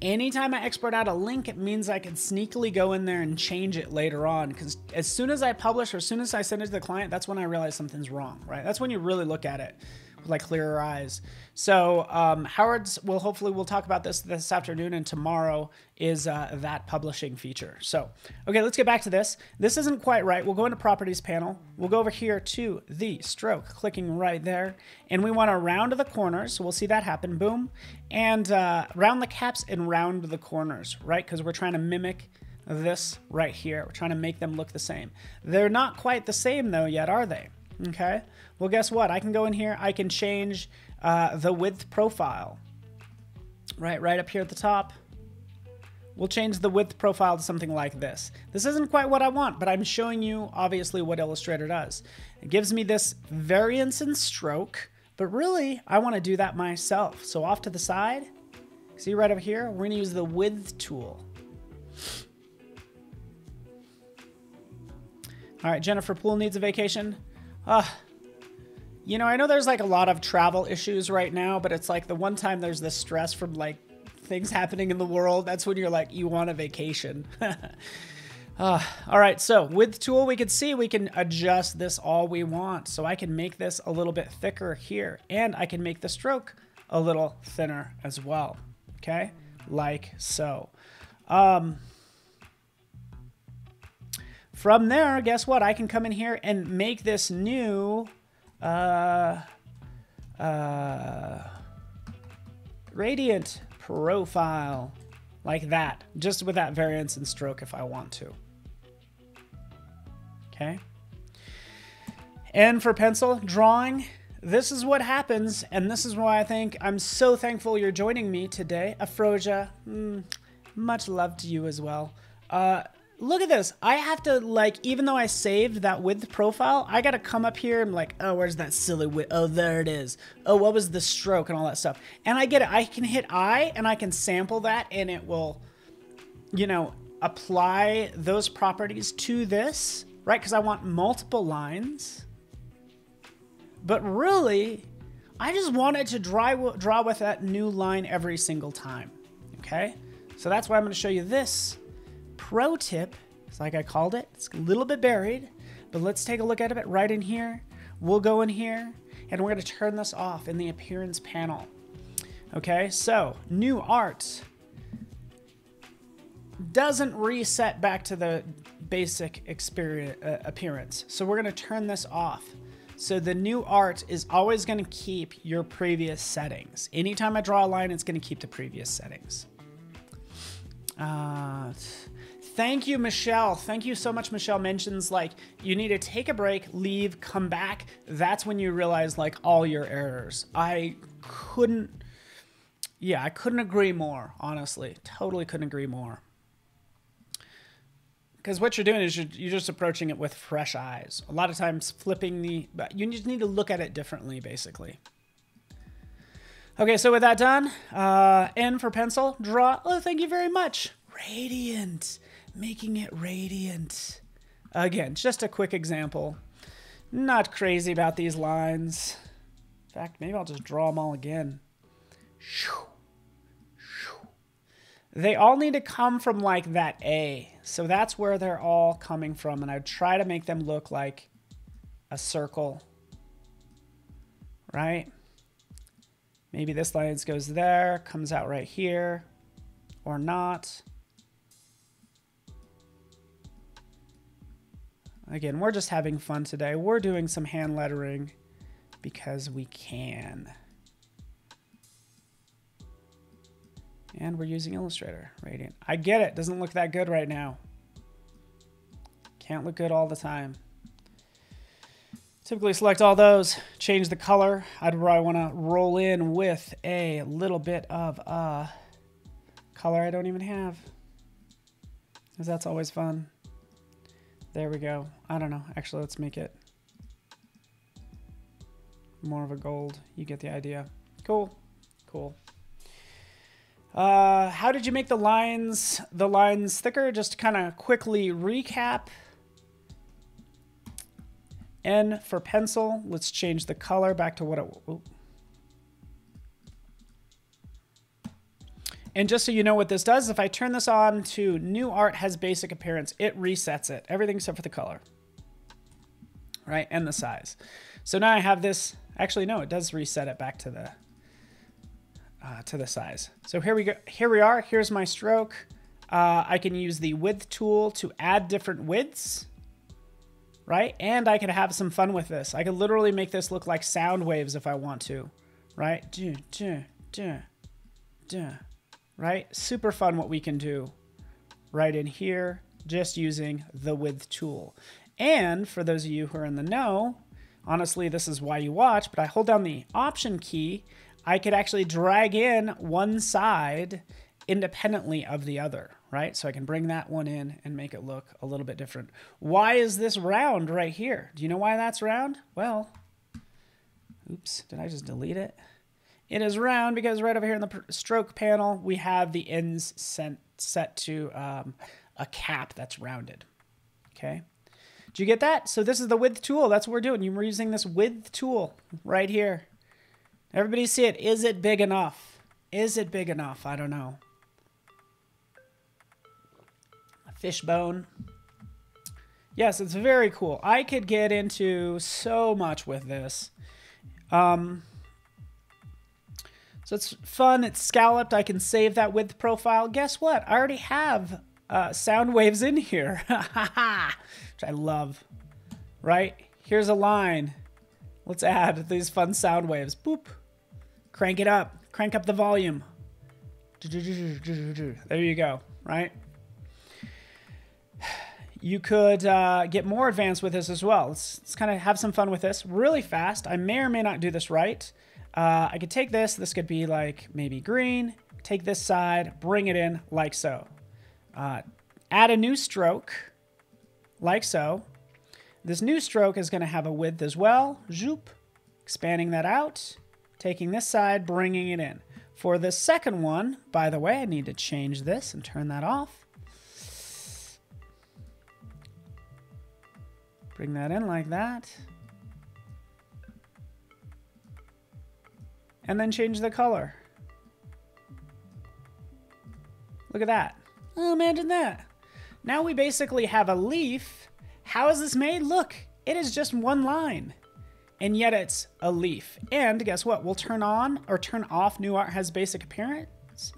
Anytime I export out a link, it means I can sneakily go in there and change it later on, because as soon as I publish or as soon as I send it to the client, that's when I realize something's wrong, right? That's when you really look at it. Like clearer eyes. So um, Howard's, well, hopefully we'll talk about this this afternoon, and tomorrow is uh, that publishing feature. So, okay, let's get back to this. This isn't quite right. We'll go into properties panel. We'll go over here to the stroke, clicking right there. And we want to round the corners. So we'll see that happen, boom. And uh, round the caps and round the corners, right? Because we're trying to mimic this right here. We're trying to make them look the same. They're not quite the same though yet, are they? Okay, well, guess what? I can go in here, I can change uh, the width profile, right? Right up here at the top. We'll change the width profile to something like this. This isn't quite what I want, but I'm showing you obviously what Illustrator does. It gives me this variance in stroke, but really I wanna do that myself. So off to the side, see right over here, we're gonna use the width tool. All right, Jennifer Poole needs a vacation. Uh, you know, I know there's like a lot of travel issues right now, but it's like the one time there's this stress from like things happening in the world, that's when you're like, you want a vacation. uh, all right, so with tool, we can see we can adjust this all we want. So I can make this a little bit thicker here, and I can make the stroke a little thinner as well. Okay, like so. Um... From there, guess what? I can come in here and make this new uh, uh, radiant profile like that, just with that variance and stroke if I want to. Okay. And for pencil drawing, this is what happens. And this is why I think I'm so thankful you're joining me today. Afrosia, mm, much love to you as well. Uh, Look at this. I have to, like, even though I saved that width profile, I got to come up here and like, oh, where's that silly width? Oh, there it is. Oh, what was the stroke and all that stuff? And I get it. I can hit I and I can sample that, and it will, you know, apply those properties to this, right? Because I want multiple lines. But really, I just wanted to draw, draw with that new line every single time, okay? So that's why I'm going to show you this. Pro tip, it's like I called it, it's a little bit buried, but let's take a look at it right in here. We'll go in here and we're gonna turn this off in the appearance panel. Okay, so new art doesn't reset back to the basic experience, uh, appearance. So we're going to turn this off. So the new art is always going to keep your previous settings. Anytime I draw a line, it's going to keep the previous settings. Uh, thank you, Michelle. Thank you so much. Michelle mentions like you need to take a break, leave, come back. That's when you realize like all your errors. I couldn't, yeah, I couldn't agree more, honestly. Totally couldn't agree more. Because what you're doing is you're, you're just approaching it with fresh eyes. A lot of times flipping the, but you just need to look at it differently, basically. Okay, so with that done, uh, N for pencil, draw. Oh, thank you very much. Radiant, making it radiant. Again, just a quick example. Not crazy about these lines. In fact, maybe I'll just draw them all again. Shoo. They all need to come from like that A. So that's where they're all coming from. And I try to make them look like a circle, right? Maybe this line goes there, comes out right here or not. Again, we're just having fun today. We're doing some hand lettering because we can. And we're using Illustrator, radiant. I get it, doesn't look that good right now. Can't look good all the time. Typically select all those, change the color. I'd probably wanna roll in with a little bit of a color I don't even have, because that's always fun. There we go. I don't know, actually let's make it more of a gold. You get the idea. Cool, cool. Uh, how did you make the lines, the lines thicker? Just kind of quickly recap. N for pencil. Let's change the color back to what it oh. And just so you know what this does, if I turn this on to new art has basic appearance, it resets it. Everything except for the color, right? And the size. So now I have this, actually, no, it does reset it back to the Uh, to the size. So here we go. Here we are. Here's my stroke. Uh, I can use the width tool to add different widths, right? And I can have some fun with this. I can literally make this look like sound waves if I want to, right? Duh, duh, duh, duh, right? Super fun what we can do right in here, just using the width tool. And for those of you who are in the know, honestly, this is why you watch, but I hold down the option key. I could actually drag in one side independently of the other, right? So I can bring that one in and make it look a little bit different. Why is this round right here? Do you know why that's round? Well, oops, did I just delete it? It is round because right over here in the stroke panel, we have the ends sent, set to um, a cap that's rounded, okay? Do you get that? So this is the width tool. That's what we're doing. You're using this width tool right here. Everybody see it. Is it big enough? Is it big enough? I don't know. A fishbone. Yes, it's very cool. I could get into so much with this. Um, so it's fun. It's scalloped. I can save that width profile. Guess what? I already have uh, sound waves in here, which I love, right? Here's a line. Let's add these fun sound waves. Boop. Crank it up. Crank up the volume. There you go, right? You could uh, get more advanced with this as well. Let's, let's kind of have some fun with this really fast. I may or may not do this right. Uh, I could take this. This could be like maybe green. Take this side. Bring it in like so. Uh, add a new stroke like so. This new stroke is going to have a width as well. Zoop, expanding that out, taking this side, bringing it in. For the second one, by the way, I need to change this and turn that off. Bring that in like that. And then change the color. Look at that. Oh, imagine that. Now we basically have a leaf. How is this made? Look, it is just one line. and yet it's a leaf. And guess what? We'll turn on or turn off New Art Has Basic Appearance.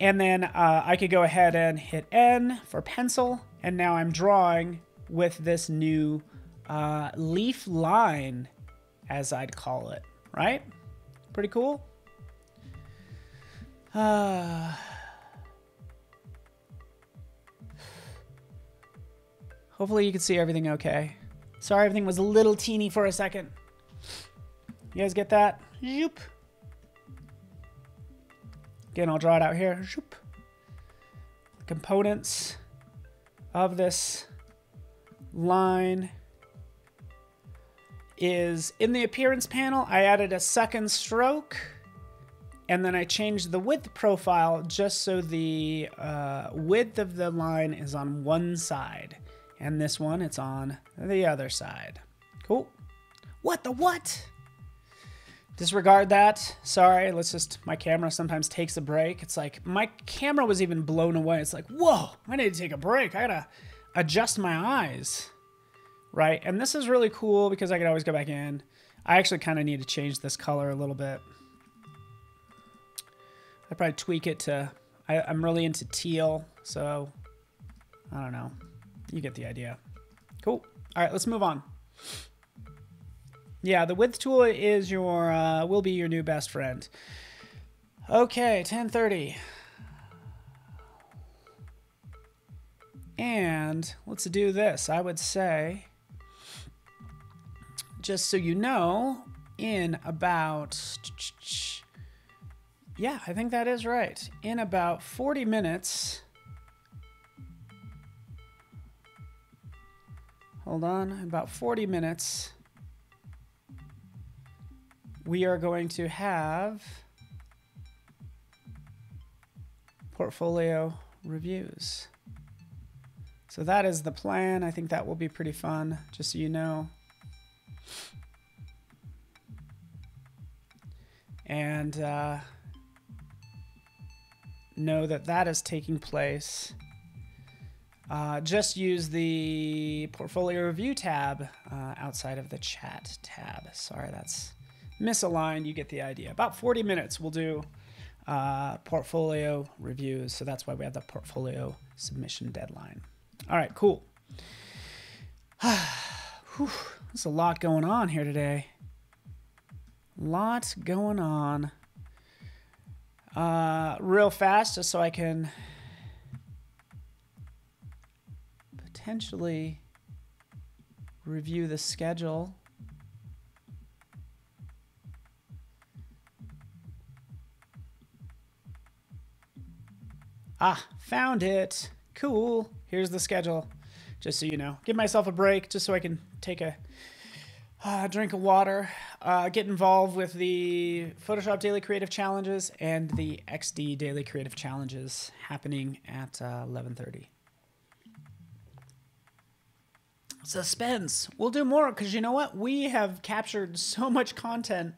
And then uh, I could go ahead and hit N for pencil. And now I'm drawing with this new uh, leaf line, as I'd call it, right? Pretty cool. Uh, hopefully you can see everything okay. Sorry, everything was a little teeny for a second. You guys get that? Zoop. Again, I'll draw it out here. Zoop. The components of this line is in the appearance panel. I added a second stroke, and then I changed the width profile just so the uh, width of the line is on one side. And this one, it's on the other side. Cool. What the what? Disregard that. Sorry, let's just, my camera sometimes takes a break. It's like, my camera was even blown away. It's like, whoa, I need to take a break. I gotta adjust my eyes. Right, and this is really cool because I can always go back in. I actually kind of need to change this color a little bit. I'd probably tweak it to, I, I'm really into teal, so I don't know. You get the idea. Cool. All right, let's move on. Yeah, the width tool is your, uh, will be your new best friend. Okay, ten thirty. And let's do this. I would say, just so you know, in about, yeah, I think that is right. In about forty minutes, hold on, in about forty minutes, we are going to have portfolio reviews. So that is the plan. I think that will be pretty fun, just so you know. And uh, know that that is taking place. Uh, just use the portfolio review tab uh, outside of the chat tab. Sorry, that's misaligned. You get the idea. About forty minutes we'll do uh, portfolio reviews. So that's why we have the portfolio submission deadline. All right, cool. Whew, there's a lot going on here today. Lot going on. Uh, real fast, just so I can potentially review the schedule. Ah, found it. Cool. Here's the schedule, just so you know. Give myself a break, just so I can take a uh, drink of water, uh, get involved with the Photoshop Daily Creative Challenges and the X D Daily Creative Challenges happening at uh, eleven thirty. Suspense. We'll do more, because you know what? We have captured so much content,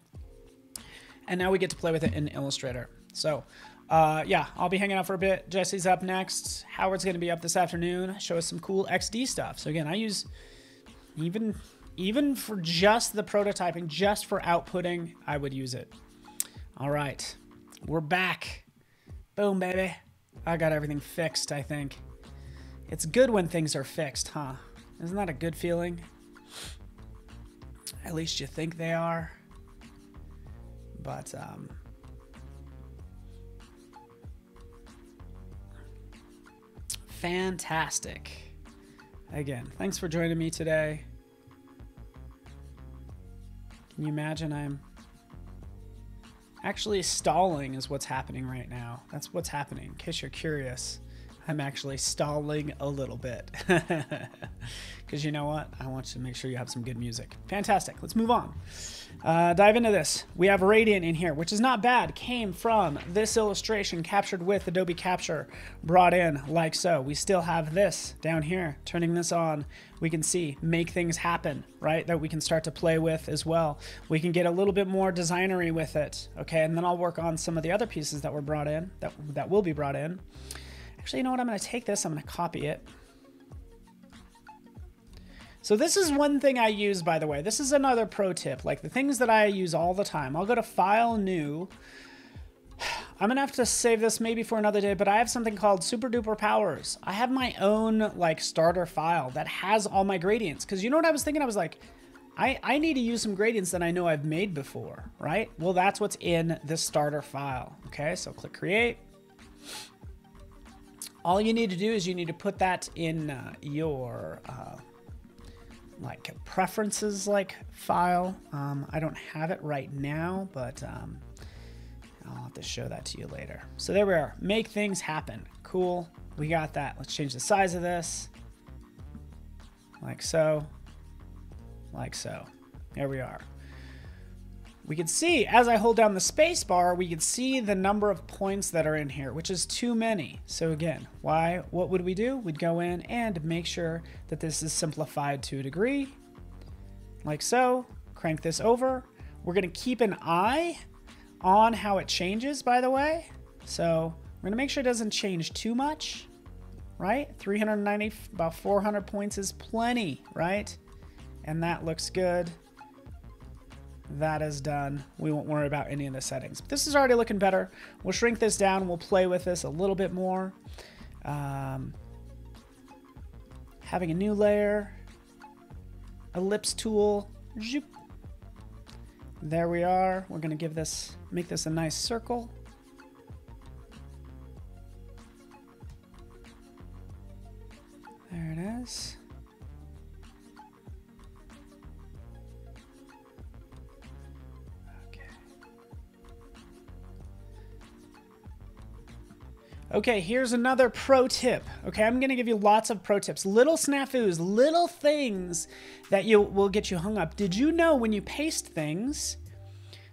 and now we get to play with it in Illustrator. So... Uh, yeah, I'll be hanging out for a bit. Jesse's up next. Howard's going to be up this afternoon. Show us some cool X D stuff. So again, I use, even, even for just the prototyping, just for outputting, I would use it. All right, we're back. Boom, baby. I got everything fixed, I think. It's good when things are fixed, huh? Isn't that a good feeling? At least you think they are. But, um... fantastic. Again, thanks for joining me today. Can you imagine I'm actually stalling is what's happening right now. That's what's happening. In case you're curious, I'm actually stalling a little bit. Because you know what? I want you to make sure you have some good music. Fantastic. Let's move on. Uh, dive into this. We have Radiant in here, which is not bad. Came from this illustration captured with Adobe Capture, brought in like so. We still have this down here. Turning this on, we can see make things happen, right? That we can start to play with as well. We can get a little bit more designery with it, okay? And then I'll work on some of the other pieces that were brought in, that, that will be brought in. Actually, you know what? I'm gonna take this, I'm gonna copy it. So this is one thing I use, by the way. This is another pro tip, like the things that I use all the time. I'll go to File, New. I'm gonna have to save this maybe for another day, but I have something called Super Duper Powers. I have my own like starter file that has all my gradients. Cause you know what I was thinking? I was like, I, I need to use some gradients that I know I've made before, right? Well, that's what's in this starter file. Okay, so click Create. All you need to do is you need to put that in uh, your uh, like preferences like file. Um, I don't have it right now, but um, I'll have to show that to you later. So there we are, make things happen. Cool, we got that. Let's change the size of this. Like so, like so. There we are. We can see, as I hold down the space bar, we can see the number of points that are in here, which is too many. So again, why, what would we do? We'd go in and make sure that this is simplified to a degree. Like so, crank this over. We're gonna keep an eye on how it changes, by the way. So we're gonna make sure it doesn't change too much, right? three hundred ninety, about four hundred points is plenty, right? And that looks good. That is done. We won't worry about any of the settings. But this is already looking better. We'll shrink this down. We'll play with this a little bit more. Um, having a new layer, ellipse tool. Zoop. There we are. We're gonna give this, make this a nice circle. There it is. Okay. Okay, here's another pro tip. Okay, I'm gonna give you lots of pro tips. Little snafus, little things that you will get you hung up. Did you know when you paste things,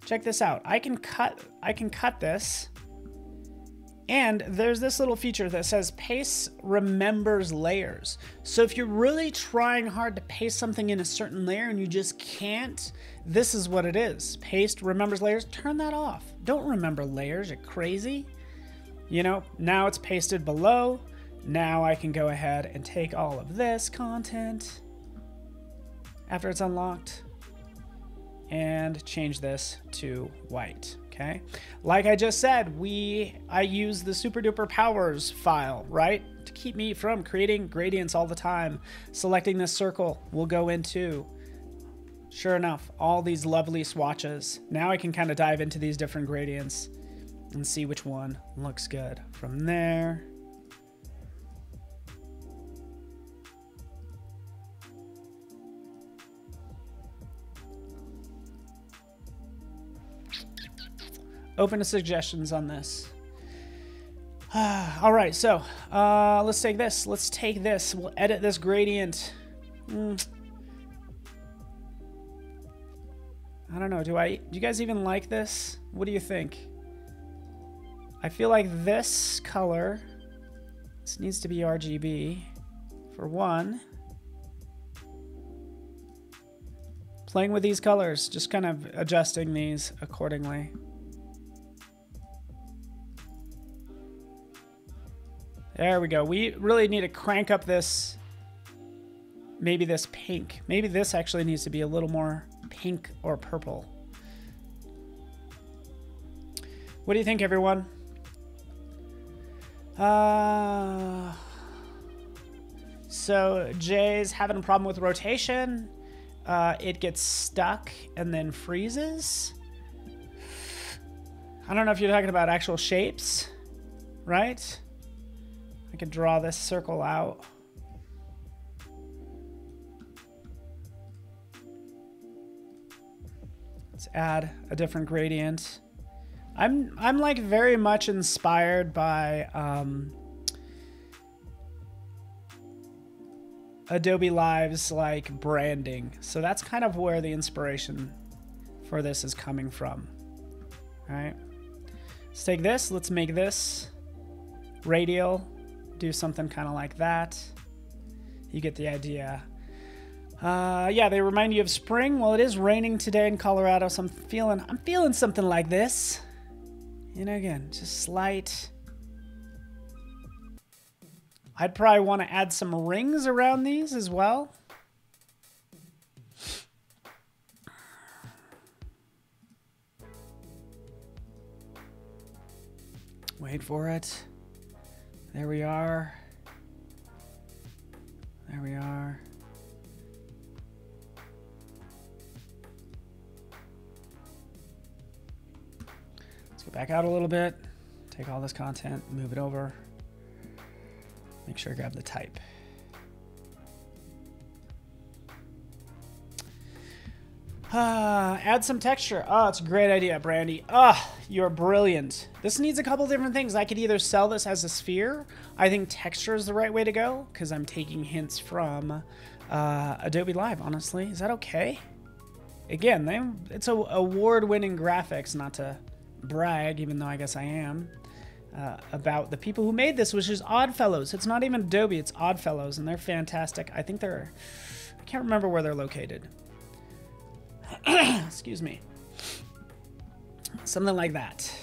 check this out. I can cut, I can cut this. And there's this little feature that says paste remembers layers. So if you're really trying hard to paste something in a certain layer and you just can't, this is what it is. Paste remembers layers, turn that off. Don't remember layers, you're crazy. You know, now it's pasted below. Now I can go ahead and take all of this content after it's unlocked and change this to white, okay? Like I just said, we I use the Super Duper Powers file, right? To keep me from creating gradients all the time. Selecting this circle, we'll go into, sure enough, all these lovely swatches. Now I can kind of dive into these different gradients and see which one looks good. From there, open to suggestions on this. All right, so uh, let's take this. Let's take this. We'll edit this gradient. Mm. I don't know. Do I? Do you guys even like this? What do you think? I feel like this color. This needs to be R G B for one. Playing with these colors, just kind of adjusting these accordingly. There we go. We really need to crank up this, maybe this pink. Maybe this actually needs to be a little more pink or purple. What do you think, everyone? Uh, so Jay's having a problem with rotation. Uh, it gets stuck and then freezes. I don't know if you're talking about actual shapes, right? I can draw this circle out. Let's add a different gradient. I'm I'm like very much inspired by um, Adobe Live's like branding. So that's kind of where the inspiration for this is coming from. All right, let's take this. Let's make this radial. Do something kind of like that. You get the idea. Uh, yeah, they remind you of spring. Well, it is raining today in Colorado, so I'm feeling, I'm feeling something like this. You know, again, just slight. I'd probably want to add some rings around these as well. Wait for it. There we are. There we are. Let's go back out a little bit. Take all this content, move it over. Make sure I grab the type. Ah, add some texture. Oh, it's a great idea, Brandy. Ah, oh, you're brilliant. This needs a couple different things. I could either sell this as a sphere. I think texture is the right way to go because I'm taking hints from uh, Adobe Live, honestly. Is that okay? Again, they, it's a award-winning graphics, not to brag, even though I guess I am, uh, about the people who made this, which is Oddfellows. It's not even Adobe, it's Oddfellows, and they're fantastic. I think they're, I can't remember where they're located. Excuse me. Something like that.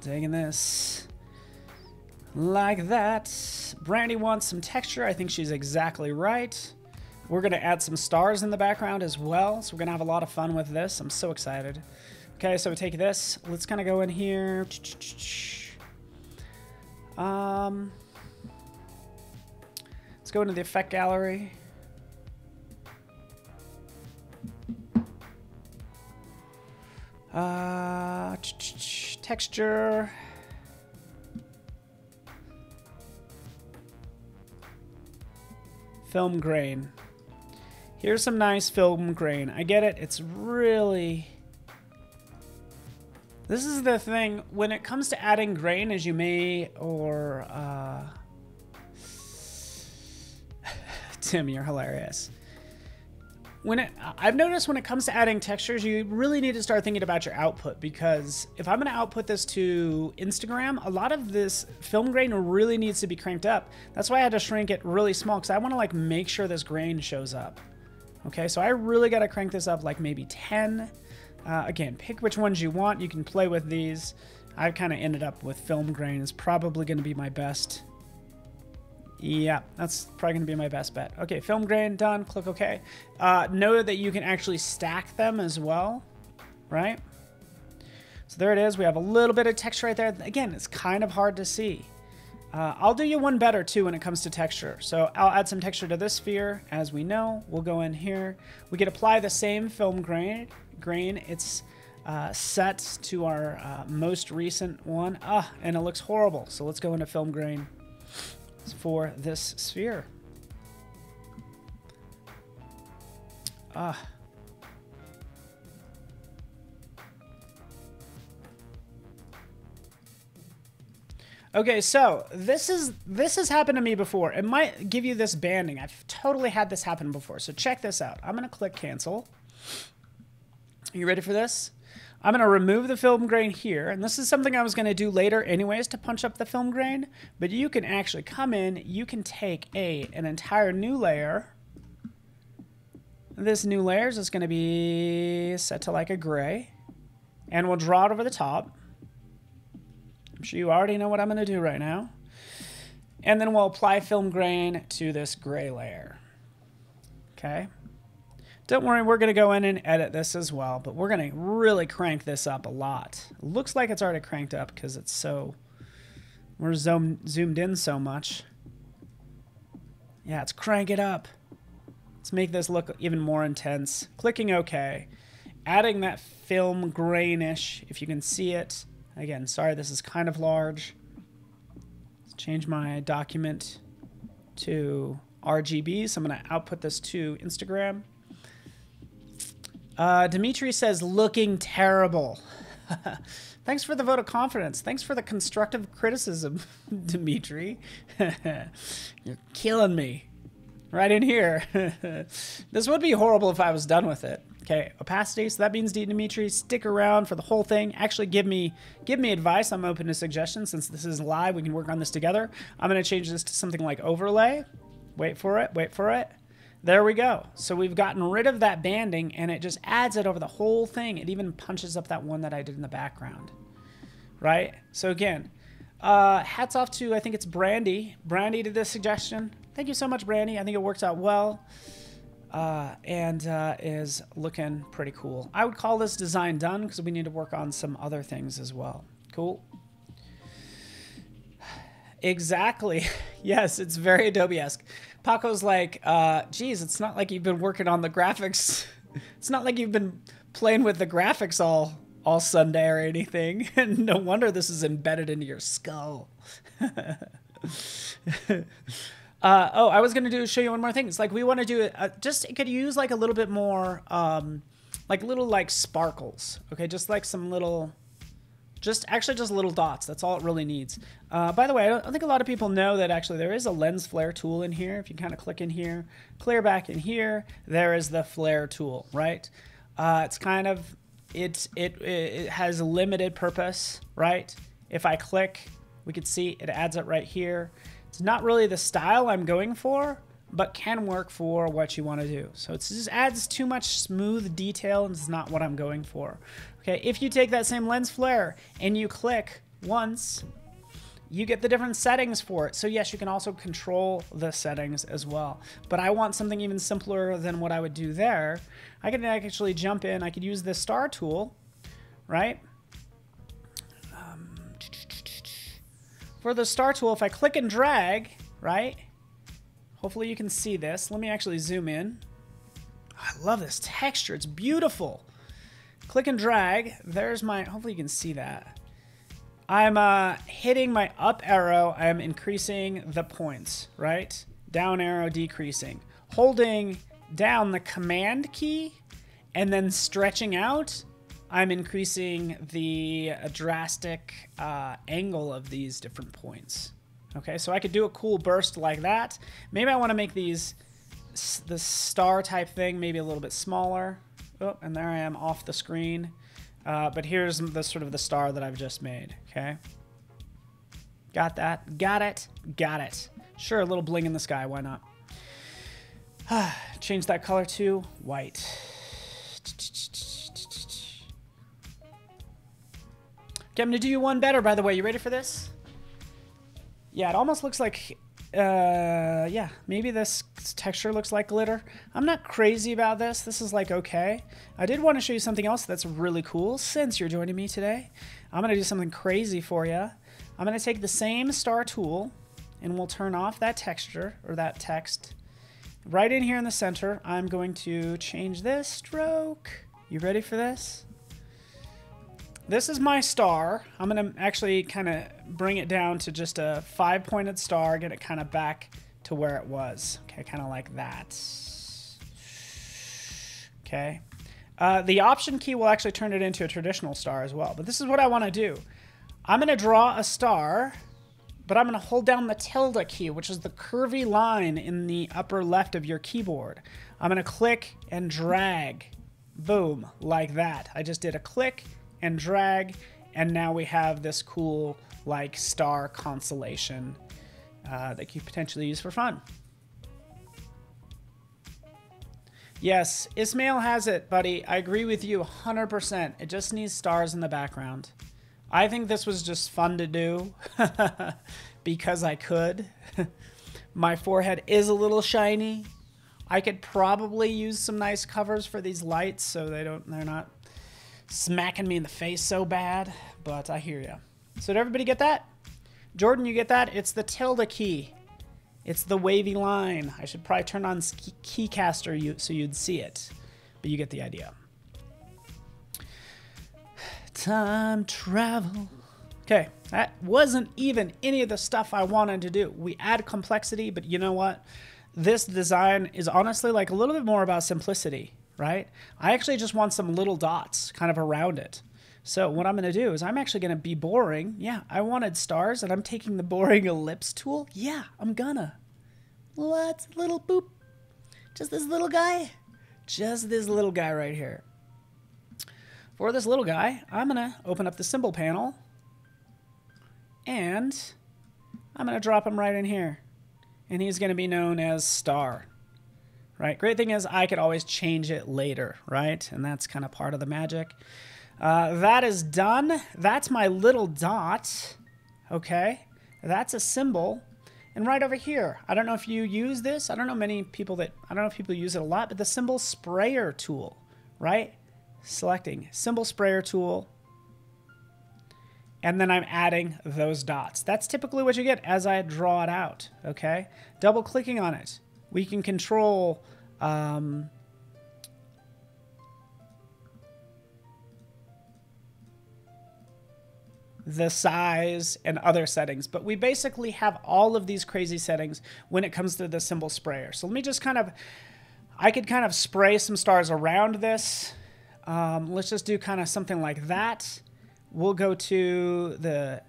Taking this like that. Brandy wants some texture. I think she's exactly right. We're gonna add some stars in the background as well. So we're gonna have a lot of fun with this. I'm so excited. Okay, so we take this. Let's kind of go in here. Um... Let's go into the effect gallery. Uh, texture. Film grain. Here's some nice film grain. I get it. It's really... This is the thing. When it comes to adding grain, as you may or... Uh, Tim, you're hilarious. When it, I've noticed when it comes to adding textures, you really need to start thinking about your output, because if I'm going to output this to Instagram, a lot of this film grain really needs to be cranked up. That's why I had to shrink it really small, because I want to like make sure this grain shows up. Okay, so I really got to crank this up like maybe ten. Uh, again, pick which ones you want. You can play with these. I've kind of ended up with film grain is probably going to be my best. Yeah, that's probably going to be my best bet. Okay, film grain, done, click OK. Uh, know that you can actually stack them as well, right? So there it is. We have a little bit of texture right there. Again, it's kind of hard to see. Uh, I'll do you one better, too, when it comes to texture. So I'll add some texture to this sphere, as we know. We'll go in here. We could apply the same film grain. grain. It's uh, set to our uh, most recent one. Ah, and it looks horrible. So let's go into film grain for this sphere. Ah. Okay, so this is this has happened to me before. It might give you this banding. I've totally had this happen before. So check this out. I'm gonna click cancel. Are you ready for this? I'm going to remove the film grain here, and this is something I was going to do later anyways to punch up the film grain, but you can actually come in, you can take a an entire new layer. This new layer is just going to be set to like a gray, and we'll draw it over the top. I'm sure you already know what I'm going to do right now. And then we'll apply film grain to this gray layer. Okay. Don't worry, we're going to go in and edit this as well, but we're going to really crank this up a lot. Looks like it's already cranked up because it's so, we're zoom, zoomed in so much. Yeah, let's crank it up. Let's make this look even more intense. Clicking OK. Adding that film grainish, if you can see it. Again, sorry, this is kind of large. Let's change my document to R G B, so I'm going to output this to Instagram. Uh, Dimitri says, looking terrible. Thanks for the vote of confidence. Thanks for the constructive criticism, Dimitri. You're killing me. Right in here. This would be horrible if I was done with it. Okay, opacity. So that means, Dimitri, stick around for the whole thing. Actually, give me give me advice. I'm open to suggestions. Since this is live, we can work on this together. I'm going to change this to something like overlay. Wait for it. Wait for it. There we go. So we've gotten rid of that banding, and it just adds it over the whole thing. It even punches up that one that I did in the background, right? So again, uh, hats off to, I think it's Brandy. Brandy did this suggestion. Thank you so much, Brandy. I think it works out well. uh, and uh, is looking pretty cool. I would call this design done because we need to work on some other things as well. Cool. Exactly. Yes, it's very Adobe-esque. Paco's like, uh, geez, it's not like you've been working on the graphics. It's not like you've been playing with the graphics all all Sunday or anything. And no wonder this is embedded into your skull. Uh, oh, I was going to do show you one more thing. It's like we want to do it. Uh, just it could use like a little bit more, um, like little like sparkles. Okay, just like some little, just actually just little dots. That's all it really needs. Uh, by the way, I don't I think a lot of people know that actually there is a lens flare tool in here. If you kind of click in here, clear back in here, there is the flare tool, right? Uh, it's kind of it it it has a limited purpose, right? If I click, we could see it adds it right here. It's not really the style I'm going for, but can work for what you want to do. So it just adds too much smooth detail and it's not what I'm going for. Okay, if you take that same lens flare and you click once, you get the different settings for it. So yes, you can also control the settings as well. But I want something even simpler than what I would do there. I can actually jump in. I could use the star tool, right? For the star tool, if I click and drag, right? Hopefully you can see this. Let me actually zoom in. I love this texture. It's beautiful. Click and drag. There's my, hopefully you can see that. I'm uh, hitting my up arrow. I'm increasing the points, right? Down arrow, decreasing. Holding down the command key and then stretching out, I'm increasing the drastic uh, angle of these different points. Okay, so I could do a cool burst like that. Maybe I want to make these, the star type thing, maybe a little bit smaller. Oh, and there I am off the screen. Uh, but here's the sort of the star that I've just made, okay? Got that, got it, got it. Sure, a little bling in the sky, why not? Change that color to white. I'm gonna do one better, by the way. You ready for this? Yeah, it almost looks like, uh, yeah, maybe this texture looks like glitter. I'm not crazy about this. This is like, okay. I did want to show you something else that's really cool since you're joining me today. I'm gonna do something crazy for you. I'm gonna take the same star tool and we'll turn off that texture or that text. Right in here in the center, I'm going to change this stroke. You ready for this? This is my star. I'm gonna actually kind of bring it down to just a five-pointed star, get it kind of back to where it was. Okay, kind of like that. Okay. Uh, the option key will actually turn it into a traditional star as well, but this is what I wanna do. I'm gonna draw a star, but I'm gonna hold down the tilde key, which is the curvy line in the upper left of your keyboard. I'm gonna click and drag, boom, like that. I just did a click and drag, and now we have this cool like star constellation uh, that you potentially use for fun. Yes, Ismail has it, buddy. I agree with you one hundred percent. It just needs stars in the background. I think this was just fun to do because I could. My forehead is a little shiny. I could probably use some nice covers for these lights so they don't, they're not smacking me in the face so bad, but I hear ya. So did everybody get that? Jordan, you get that? It's the tilde key. It's the wavy line. I should probably turn on Keycaster so you'd see it, but you get the idea. Time travel. Okay, that wasn't even any of the stuff I wanted to do. We add complexity, but you know what? This design is honestly like a little bit more about simplicity. Right? I actually just want some little dots kind of around it. So what I'm going to do is I'm actually going to be boring. Yeah, I wanted stars and I'm taking the boring ellipse tool. Yeah, I'm gonna. What's little boop? Just this little guy? Just this little guy right here. For this little guy, I'm going to open up the symbol panel and I'm going to drop him right in here. And he's going to be known as Star. Right, great thing is I could always change it later, right? And that's kind of part of the magic. Uh, that is done. That's my little dot, okay? That's a symbol. And right over here, I don't know if you use this. I don't know many people that, I don't know if people use it a lot, but the symbol sprayer tool, right? Selecting symbol sprayer tool. And then I'm adding those dots. That's typically what you get as I draw it out, okay? Double clicking on it. We can control, um, the size and other settings, but we basically have all of these crazy settings when it comes to the symbol sprayer. So let me just kind of, I could kind of spray some stars around this. Um, let's just do kind of something like that. We'll go to the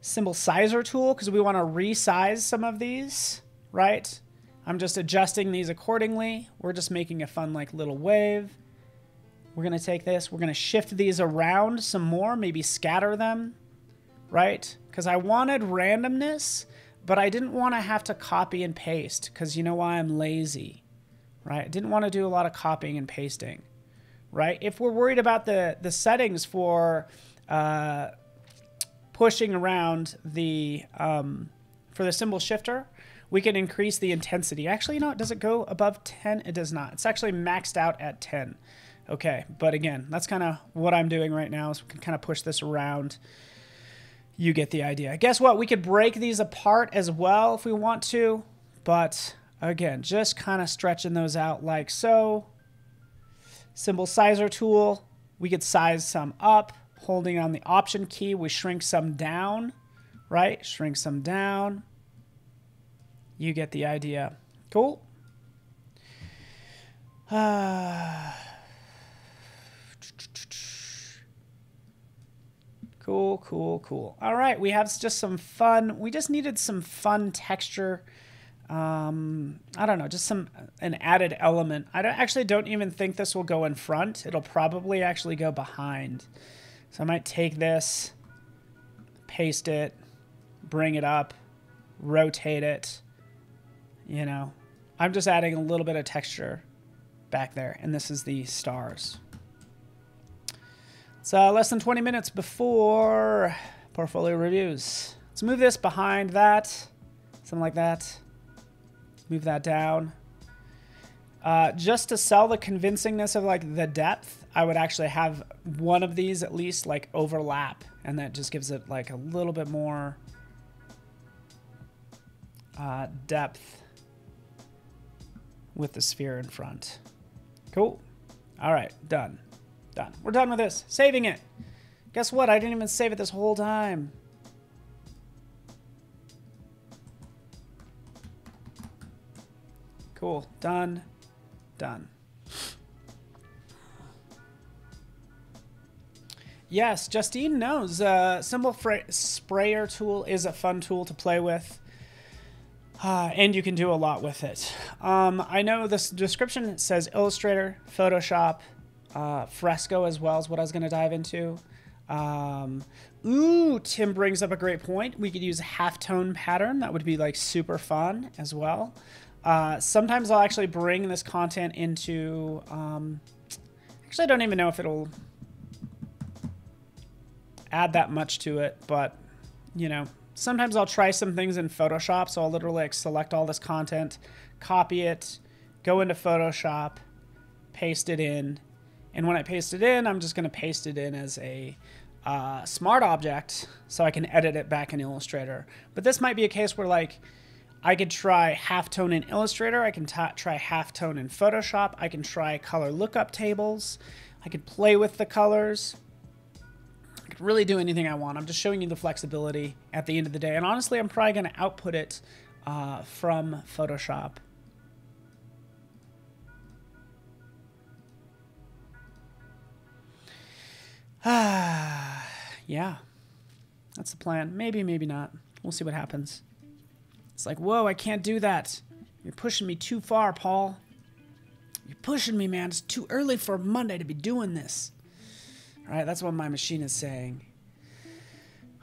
symbol sizer tool because we want to resize some of these, right? I'm just adjusting these accordingly. We're just making a fun like little wave. We're going to take this, we're going to shift these around some more, maybe scatter them, right? Because I wanted randomness, but I didn't want to have to copy and paste because you know why? I'm lazy, right? I didn't want to do a lot of copying and pasting, right? If we're worried about the, the settings for uh, pushing around the, um, for the symbol shifter, we can increase the intensity. Actually, you know, does it go above ten? It does not. It's actually maxed out at ten. Okay, but again, that's kind of what I'm doing right now is we can kind of push this around. You get the idea. Guess what? We could break these apart as well if we want to, but again, just kind of stretching those out like so. Symbol sizer tool. We could size some up. Holding on the option key, we shrink some down, right? Shrink some down. You get the idea. Cool. Ah... Uh, Cool, cool, cool. All right, we have just some fun. We just needed some fun texture. Um, I don't know, just some an added element. I don't, actually don't even think this will go in front. It'll probably actually go behind. So I might take this, paste it, bring it up, rotate it. You know, I'm just adding a little bit of texture back there. And this is the stars. It's uh, less than twenty minutes before portfolio reviews. Let's move this behind that, something like that. Move that down. Uh, just to sell the convincingness of like the depth, I would actually have one of these at least like overlap, and that just gives it like a little bit more uh, depth with the sphere in front. Cool. All right, done. Done. We're done with this. Saving it. Guess what? I didn't even save it this whole time. Cool. Done. Done. Yes, Justine knows. Uh, symbol sprayer tool is a fun tool to play with. Uh, and you can do a lot with it. Um, I know this description says Illustrator, Photoshop, Uh, Fresco as well is what I was going to dive into. Um, ooh, Tim brings up a great point. We could use a halftone pattern. That would be like super fun as well. Uh, sometimes I'll actually bring this content into, um, actually I don't even know if it'll add that much to it, but you know, sometimes I'll try some things in Photoshop. So I'll literally like select all this content, copy it, go into Photoshop, paste it in. And when I paste it in, I'm just going to paste it in as a uh, smart object so I can edit it back in Illustrator. But this might be a case where like I could try halftone in Illustrator. I can try halftone in Photoshop. I can try color lookup tables. I could play with the colors. I could really do anything I want. I'm just showing you the flexibility at the end of the day. And honestly, I'm probably going to output it uh, from Photoshop. Ah, yeah, that's the plan. Maybe, maybe not. We'll see what happens. It's like, whoa, I can't do that. You're pushing me too far, Paul. You're pushing me, man. It's too early for Monday to be doing this. All right, that's what my machine is saying.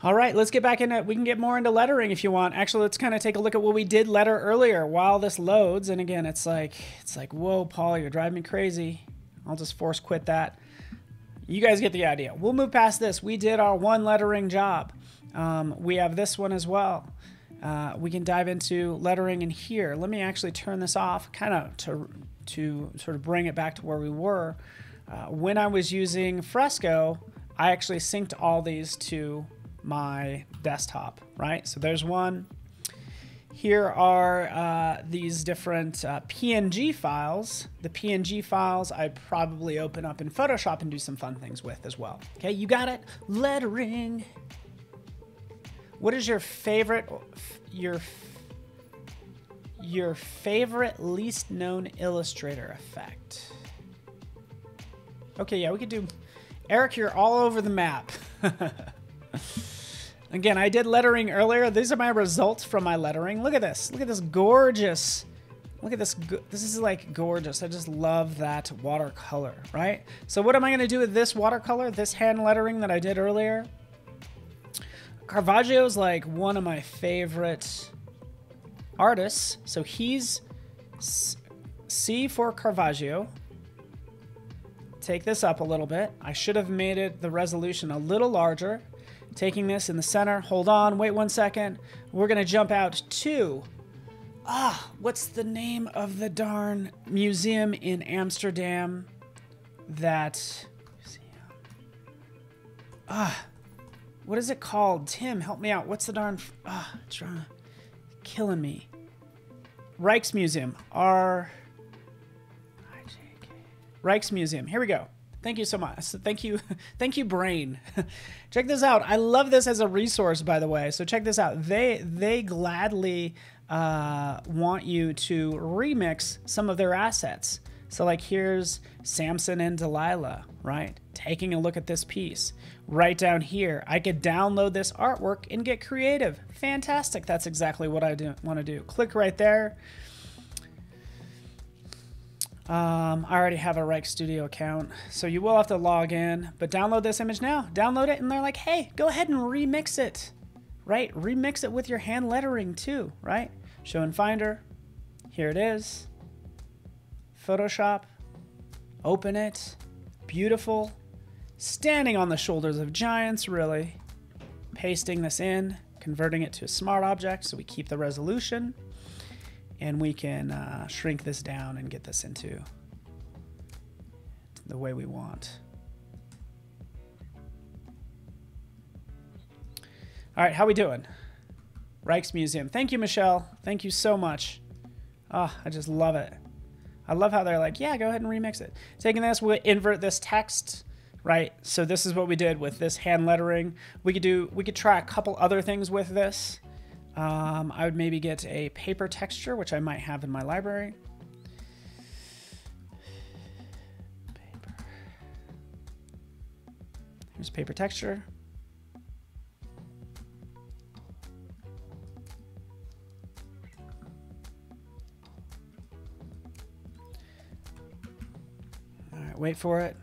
All right, let's get back in it. We can get more into lettering if you want. Actually, let's kind of take a look at what we did letter earlier while this loads. And again, it's like, it's like, whoa, Paul, you're driving me crazy. I'll just force quit that. You guys get the idea. We'll move past this. We did our one lettering job. Um, we have this one as well. Uh, we can dive into lettering in here. Let me actually turn this off kind of to, to sort of bring it back to where we were. Uh, when I was using Fresco, I actually synced all these to my desktop, right? So there's one. Here are uh, these different uh, P N G files. The P N G files I'd probably open up in Photoshop and do some fun things with as well. Okay, you got it, lettering. What is your favorite, your, your favorite least known Illustrator effect? Okay, yeah, we could do, Eric, you're all over the map. Again, I did lettering earlier. These are my results from my lettering. Look at this. Look at this gorgeous. Look at this. This is like gorgeous. I just love that watercolor, right? So what am I going to do with this watercolor, this hand lettering that I did earlier? Caravaggio is like one of my favorite artists. So he's C for Caravaggio. Take this up a little bit. I should have made it the resolution a little larger. Taking this in the center, hold on, wait one second. We're gonna jump out to, ah, what's the name of the darn museum in Amsterdam that, ah, what is it called? Tim, help me out, what's the darn, ah, it's trying to, killing me. Rijksmuseum, R, Rijksmuseum, here we go. Thank you so much. Thank you. Thank you, brain. Check this out. I love this as a resource, by the way. So check this out. They they gladly uh, want you to remix some of their assets. So like here's Samson and Delilah, right? Taking a look at this piece. Right down here, I could download this artwork and get creative. Fantastic. That's exactly what I want to do. Click right there. Um, I already have a Reich Studio account, so you will have to log in, but download this image now. Download it, and they're like, hey, go ahead and remix it, right? Remix it with your hand lettering too, right? Show in Finder. Here it is. Photoshop. Open it. Beautiful. Standing on the shoulders of giants, really. Pasting this in, converting it to a smart object so we keep the resolution. And we can uh, shrink this down and get this into the way we want. All right, how we doing? Rijksmuseum. Thank you, Michelle. Thank you so much. Oh, I just love it. I love how they're like, yeah, go ahead and remix it. Taking this, we'll invert this text, right? So this is what we did with this hand lettering. We could do, we could try a couple other things with this. Um, I would maybe get a paper texture, which I might have in my library. Paper. Here's paper texture. All right, wait for it.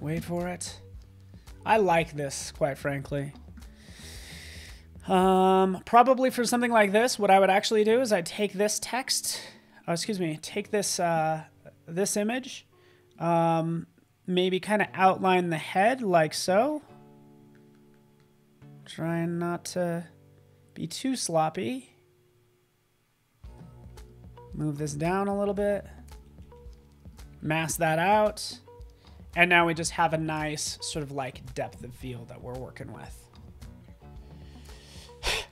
Wait for it. I like this, quite frankly. Um, probably for something like this, what I would actually do is I'd take this text, oh, excuse me, take this, uh, this image, um, maybe kind of outline the head like so. Trying not to be too sloppy. Move this down a little bit, mask that out. And now we just have a nice sort of like depth of field that we're working with.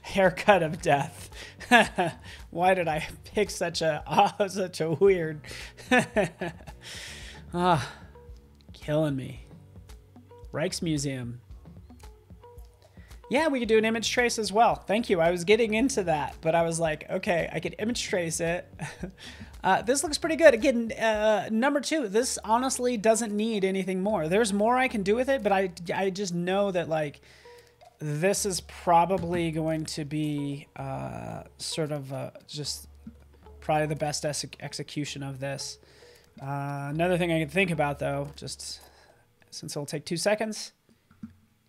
Haircut of death. Why did I pick such a oh, such a weird? Ah, killing me. Rijksmuseum. Yeah, we could do an image trace as well. Thank you. I was getting into that, but I was like, okay, I could image trace it. Uh, this looks pretty good. Again, uh, number two, this honestly doesn't need anything more. There's more I can do with it, but I I just know that like. This is probably going to be uh, sort of uh, just probably the best ex execution of this. Uh, another thing I can think about though, just since it'll take two seconds,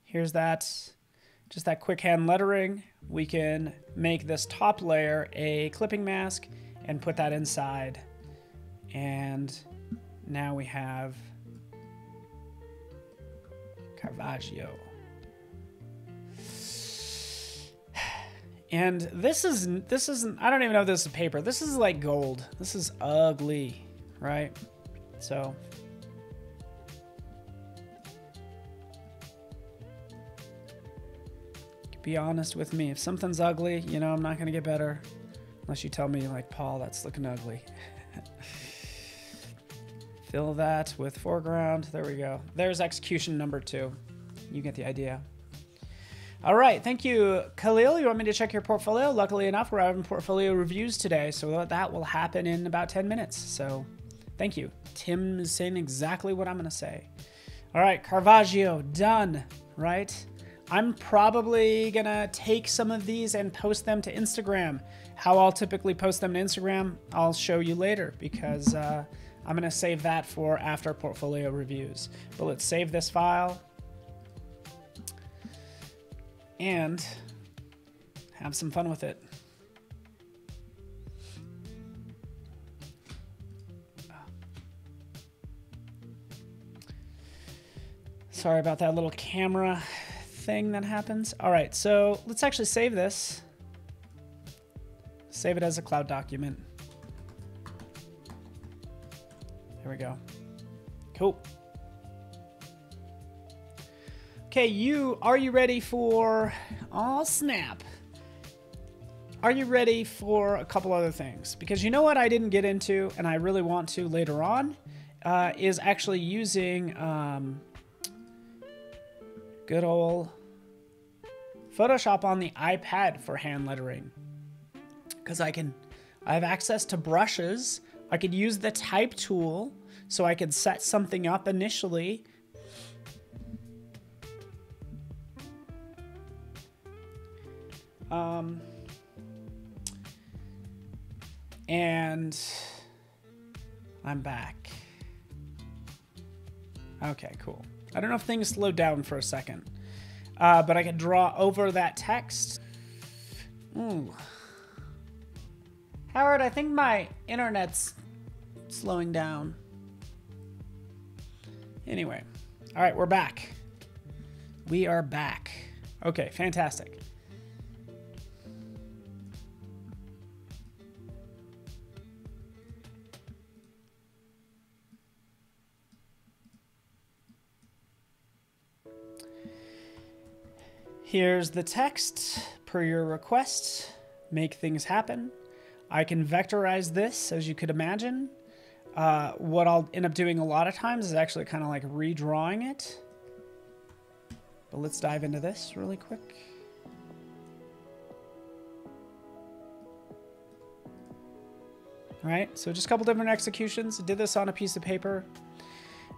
here's that, just that quick hand lettering. We can make this top layer a clipping mask and put that inside. And now we have Caravaggio. And this is, this isn't, I don't even know if this is paper. This is like gold. This is ugly, right? So. Be honest with me. If something's ugly, you know, I'm not going to get better. Unless you tell me, like, Paul, that's looking ugly. Fill that with foreground. There we go. There's execution number two. You get the idea. All right. Thank you, Khalil. You want me to check your portfolio? Luckily enough, we're having portfolio reviews today, so that will happen in about ten minutes. So thank you. Tim is saying exactly what I'm going to say. All right. Caravaggio. Done. Right? I'm probably gonna take some of these and post them to Instagram. How I'll typically post them to Instagram, I'll show you later because uh, I'm gonna save that for after portfolio reviews. But let's save this file and have some fun with it. Sorry about that little camera thing that happens. All right, so let's actually save this. Save it as a cloud document. There we go. Cool. Okay, you, are you ready for, oh snap. Are you ready for a couple other things? Because you know what I didn't get into and I really want to later on uh, is actually using um, good old Photoshop on the iPad for hand lettering. Because I can, I have access to brushes. I could use the type tool so I could set something up initially. Um, and I'm back. Okay, cool. I don't know if things slowed down for a second, uh, but I can draw over that text. Ooh. Howard, I think my internet's slowing down. Anyway, all right, we're back. We are back. Okay, fantastic. Here's the text per your request. Make things happen. I can vectorize this, as you could imagine. Uh, what I'll end up doing a lot of times is actually kind of like redrawing it. But let's dive into this really quick. All right, so just a couple different executions. Did this on a piece of paper.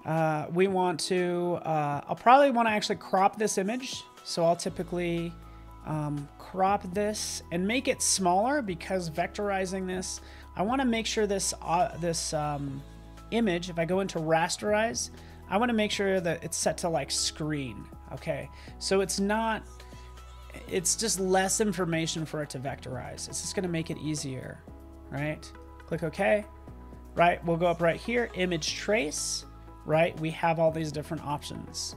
Uh, we want to, uh, I'll probably want to actually crop this image. So I'll typically um, crop this and make it smaller because vectorizing this, I want to make sure this uh, this um, image, if I go into rasterize, I want to make sure that it's set to like screen. Okay, so it's not, it's just less information for it to vectorize. It's just going to make it easier, right? Click OK, right? We'll go up right here, image trace, right? We have all these different options.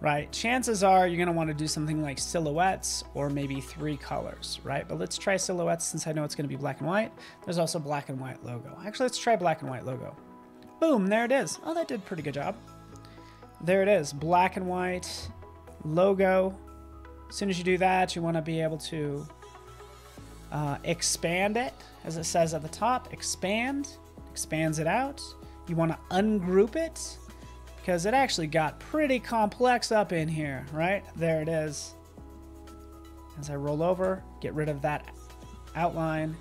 Right, chances are you're gonna wanna do something like silhouettes or maybe three colors, right? But let's try silhouettes since I know it's gonna be black and white. There's also black and white logo. Actually, let's try black and white logo. Boom, there it is. Oh, that did a pretty good job. There it is, black and white logo. As soon as you do that, you wanna be able to uh, expand it, as it says at the top, expand, expands it out. You wanna ungroup it, because it actually got pretty complex up in here, right? There it is. As I roll over, get rid of that outline.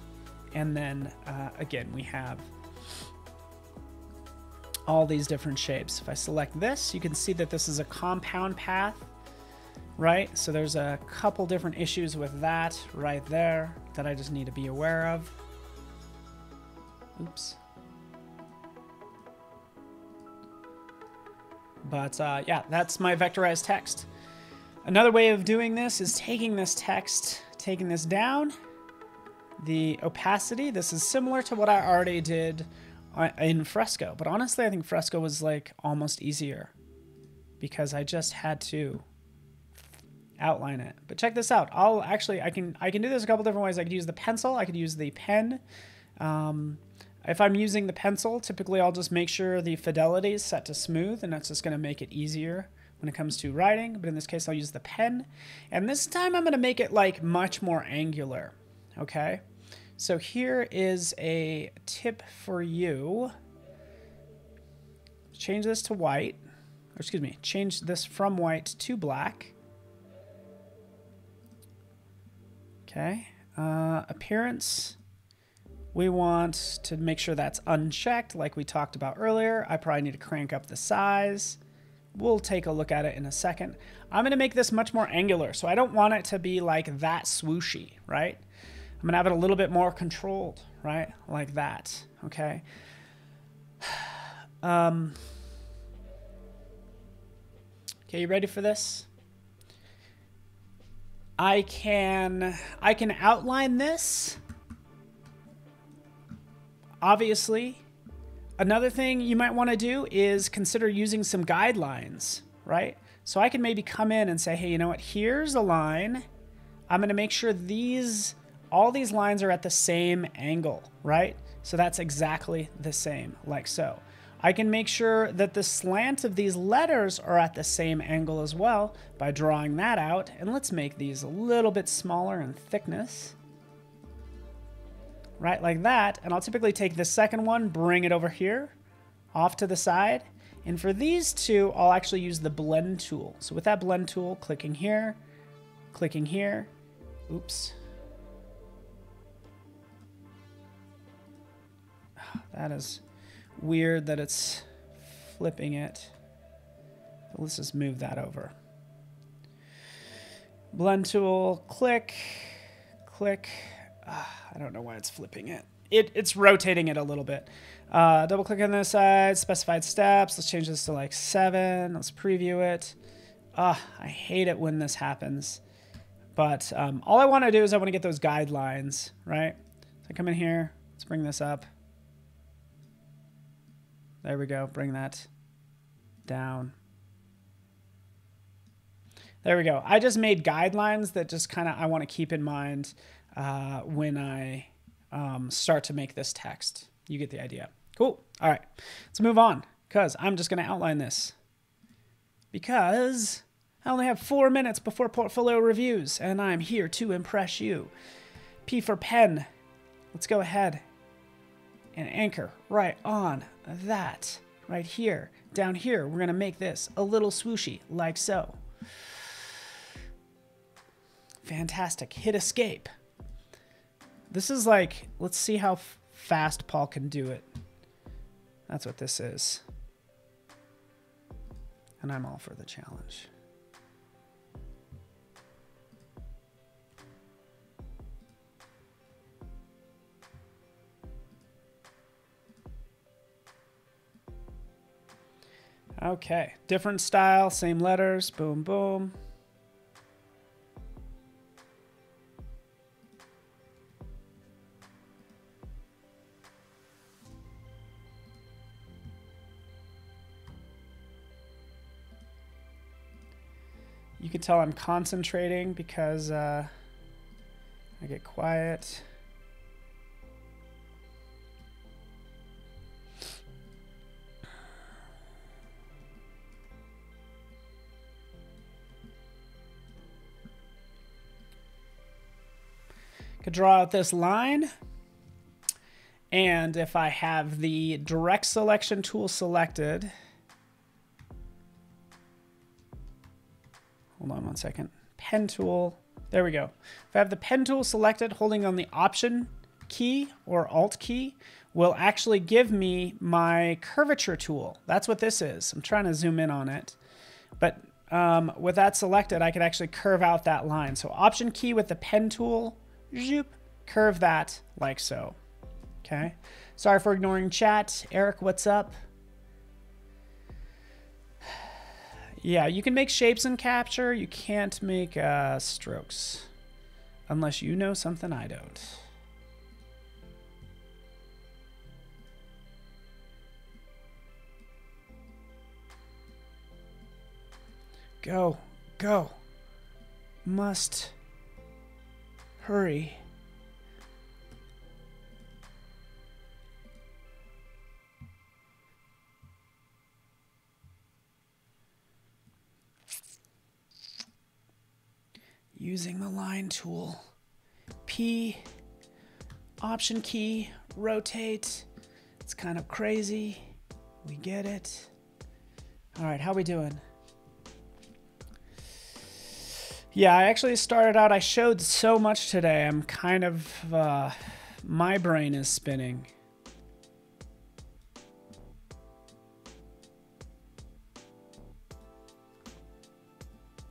And then uh, again, we have all these different shapes. If I select this, you can see that this is a compound path, right? So there's a couple different issues with that right there that I just need to be aware of. Oops. But uh, yeah, that's my vectorized text. Another way of doing this is taking this text, taking this down, the opacity. This is similar to what I already did in Fresco, but honestly, I think Fresco was like almost easier because I just had to outline it. But check this out. I'll actually, I can, I can do this a couple different ways. I could use the pencil. I could use the pen. Um, if I'm using the pencil, typically I'll just make sure the fidelity is set to smooth, and that's just going to make it easier when it comes to writing. But in this case, I'll use the pen. And this time I'm going to make it like much more angular. Okay. So here is a tip for you. Change this to white, or excuse me, change this from white to black. Okay. Uh, appearance. We want to make sure that's unchecked like we talked about earlier. I probably need to crank up the size. We'll take a look at it in a second. I'm going to make this much more angular. So I don't want it to be like that swooshy, right? I'm going to have it a little bit more controlled, right? Like that. Okay. Um, okay. You ready for this? I can, I can outline this. Obviously, another thing you might want to do is consider using some guidelines, right? So I can maybe come in and say, hey, you know what? Here's a line. I'm going to make sure these, all these lines are at the same angle, right? So that's exactly the same, like so. I can make sure that the slant of these letters are at the same angle as well by drawing that out. And let's make these a little bit smaller in thickness. Right, like that, and I'll typically take the second one, bring it over here, off to the side, and for these two, I'll actually use the blend tool. So with that blend tool, clicking here, clicking here, oops. That is weird that it's flipping it. Let's just move that over. Blend tool, click, click. Uh, I don't know why it's flipping it. It it's rotating it a little bit. Uh, double click on this side, specified steps. Let's change this to like seven. Let's preview it. Ah, uh, I hate it when this happens. But um, all I want to do is I want to get those guidelines, right? So I come in here. Let's bring this up. There we go. Bring that down. There we go. I just made guidelines that just kind of I want to keep in mind Uh, when I um, start to make this text. You get the idea. Cool. All right. Let's move on because I'm just going to outline this because I only have four minutes before portfolio reviews and I'm here to impress you. P for pen. Let's go ahead and anchor right on that right here. Down here, we're going to make this a little swooshy like so. Fantastic. Hit escape. This is like, let's see how fast Paul can do it. That's what this is. And I'm all for the challenge. Okay, different style, same letters, boom, boom. You can tell I'm concentrating because uh, I get quiet. Could draw out this line. And if I have the direct selection tool selected, hold on one second. Pen tool. There we go. If I have the pen tool selected, holding on the option key or alt key will actually give me my curvature tool. That's what this is. I'm trying to zoom in on it. But um, with that selected, I could actually curve out that line. So option key with the pen tool, zoop, curve that like so. Okay. Sorry for ignoring chat. Eric, what's up? Yeah, you can make shapes in Capture. You can't make uh, strokes. Unless you know something I don't. Go, go. must hurry. Using the line tool, P, option key, rotate. It's kind of crazy, we get it. All right, how we doing? Yeah, I actually started out, I showed so much today, I'm kind of, uh, my brain is spinning.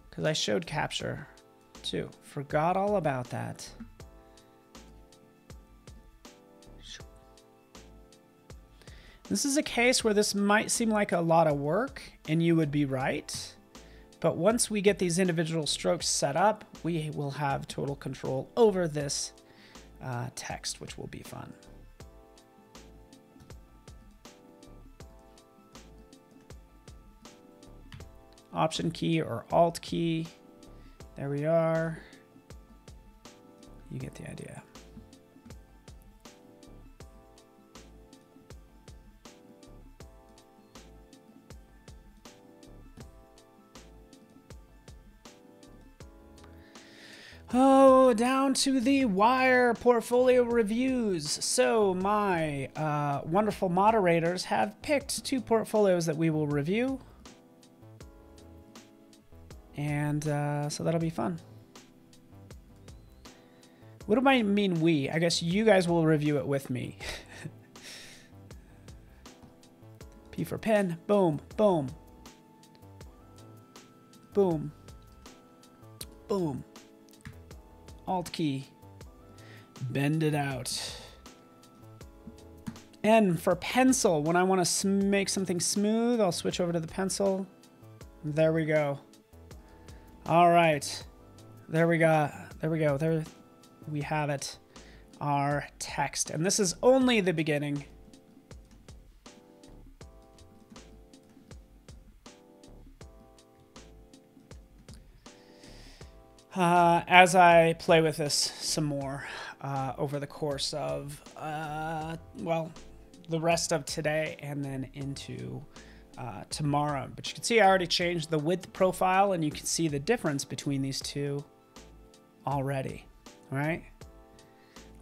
Because I showed Capture too, forgot all about that. This is a case where this might seem like a lot of work, and you would be right. But once we get these individual strokes set up, we will have total control over this uh, text, which will be fun. Option key or Alt key. There we are. You get the idea. Oh, down to the wire, portfolio reviews. So my uh, wonderful moderators have picked two portfolios that we will review. And uh, so that'll be fun. What do I mean we? I guess you guys will review it with me. P for pen, boom, boom. Boom. Boom. Alt key, bend it out. N for pencil. When I want to make something smooth, I'll switch over to the pencil. There we go. All right, there we go. There we go. There we have it. Our text, and this is only the beginning. Uh, as I play with this some more uh, over the course of, uh, well, the rest of today and then into uh, tomorrow. But you can see I already changed the width profile, and you can see the difference between these two already, right?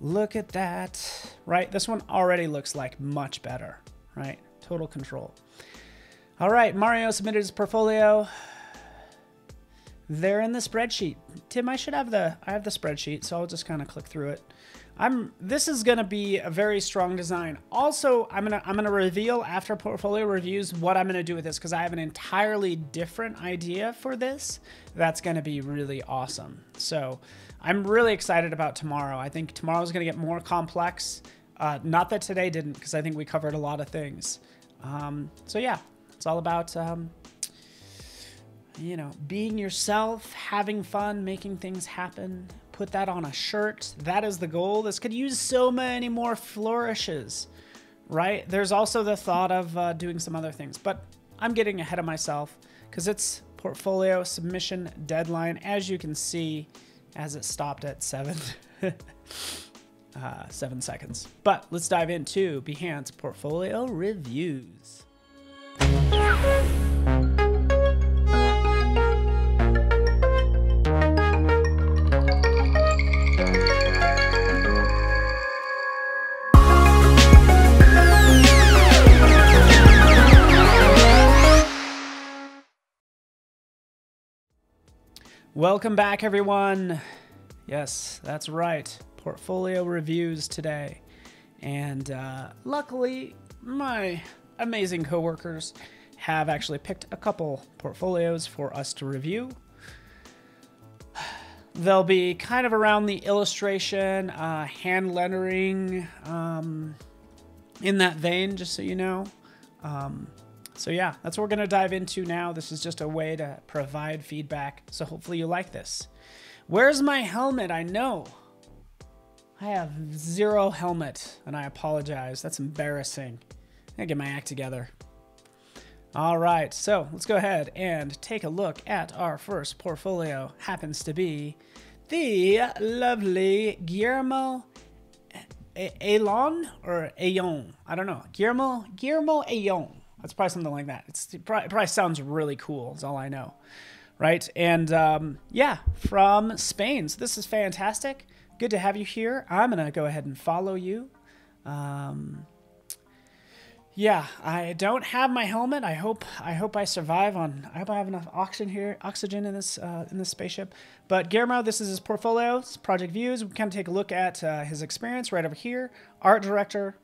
Look at that, right? This one already looks like much better, right? Total control. All right, Mario submitted his portfolio. They're in the spreadsheet. Tim, I should have the, I have the spreadsheet, so I'll just kind of click through it. I'm, this is gonna be a very strong design. Also, I'm gonna, I'm gonna reveal after portfolio reviews what I'm gonna do with this, because I have an entirely different idea for this. That's gonna be really awesome. So I'm really excited about tomorrow. I think tomorrow's gonna get more complex. Uh, not that today didn't, because I think we covered a lot of things. Um, so yeah, it's all about, um, you know, being yourself, having fun, making things happen. Put that on a shirt. That is the goal. This could use so many more flourishes, right? There's also the thought of uh, doing some other things, but I'm getting ahead of myself because it's portfolio submission deadline, as you can see, as it stopped at seven, uh, seven seconds. But let's dive into Behance portfolio reviews. Welcome back, everyone. Yes, that's right. Portfolio reviews today. And uh, luckily, my amazing coworkers have actually picked a couple portfolios for us to review. They'll be kind of around the illustration, uh, hand lettering, um, in that vein, just so you know. Um, So yeah, that's what we're gonna dive into now. This is just a way to provide feedback. So hopefully you like this. Where's my helmet? I know. I have zero helmet and I apologize. That's embarrassing. I gotta get my act together. All right, so let's go ahead and take a look at our first portfolio. Happens to be the lovely Guillermo Ayon or Ayon. I don't know. Guillermo Guillermo Ayon. That's probably something like that. It's, it probably, it probably sounds really cool. Is all I know, right? And um, yeah, from Spain. So this is fantastic. Good to have you here. I'm gonna go ahead and follow you. Um, yeah, I don't have my helmet. I hope I hope I survive on. I hope I have enough oxygen here, oxygen in this uh, in this spaceship. But Guillermo, this is his portfolio, his project views. We kind of take a look at uh, his experience right over here. Art director.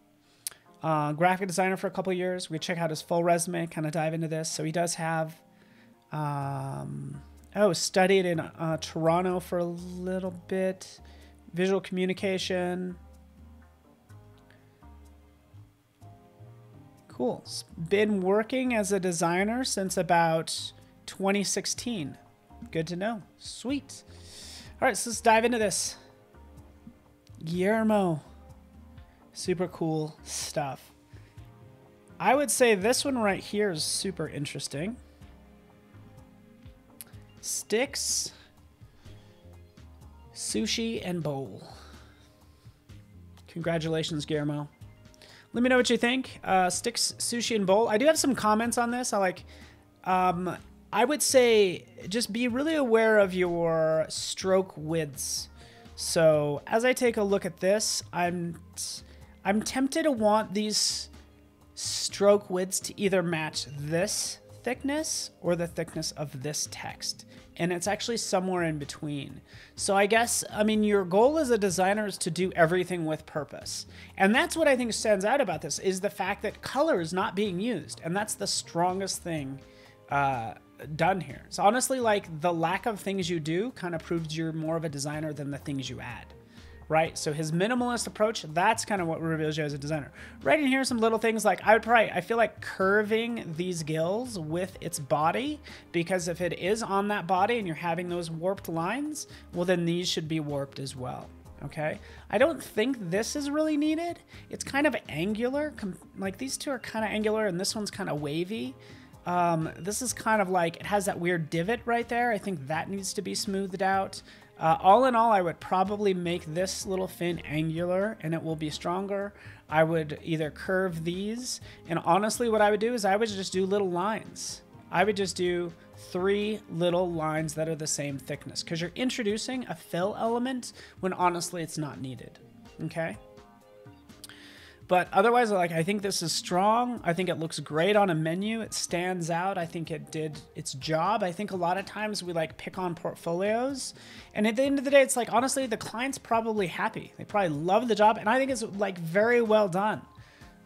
Uh, graphic designer for a couple years. We check out his full resume, kind of dive into this. So he does have, um, oh, studied in uh, Toronto for a little bit, visual communication. Cool. Been working as a designer since about twenty sixteen. Good to know. Sweet. All right, so let's dive into this. Guillermo. Super cool stuff. I would say this one right here is super interesting. Sticks, Sushi, and Bowl. Congratulations, Guillermo. Let me know what you think. Uh, Sticks, Sushi, and Bowl. I do have some comments on this. I like, um, I would say just be really aware of your stroke widths. So as I take a look at this, I'm... I'm tempted to want these stroke widths to either match this thickness or the thickness of this text. And it's actually somewhere in between. So I guess, I mean, your goal as a designer is to do everything with purpose. And that's what I think stands out about this is the fact that color is not being used. And that's the strongest thing uh, done here. So honestly, like the lack of things you do kind of proves you're more of a designer than the things you add. Right? So his minimalist approach, that's kind of what reveals you as a designer. Right in here, some little things like I would probably, I feel like curving these gills with its body, because if it is on that body and you're having those warped lines, well, then these should be warped as well. Okay. I don't think this is really needed. It's kind of angular. Like these two are kind of angular and this one's kind of wavy. Um, this is kind of like, it has that weird divot right there. I think that needs to be smoothed out. Uh, all in all, I would probably make this little fin angular and it will be stronger. I would either curve these, and honestly what I would do is I would just do little lines. I would just do three little lines that are the same thickness because you're introducing a fill element when honestly it's not needed, okay? But otherwise, like, I think this is strong. I think it looks great on a menu. It stands out. I think it did its job. I think a lot of times we like pick on portfolios. And at the end of the day, it's like, honestly, the client's probably happy. They probably love the job. And I think it's like very well done.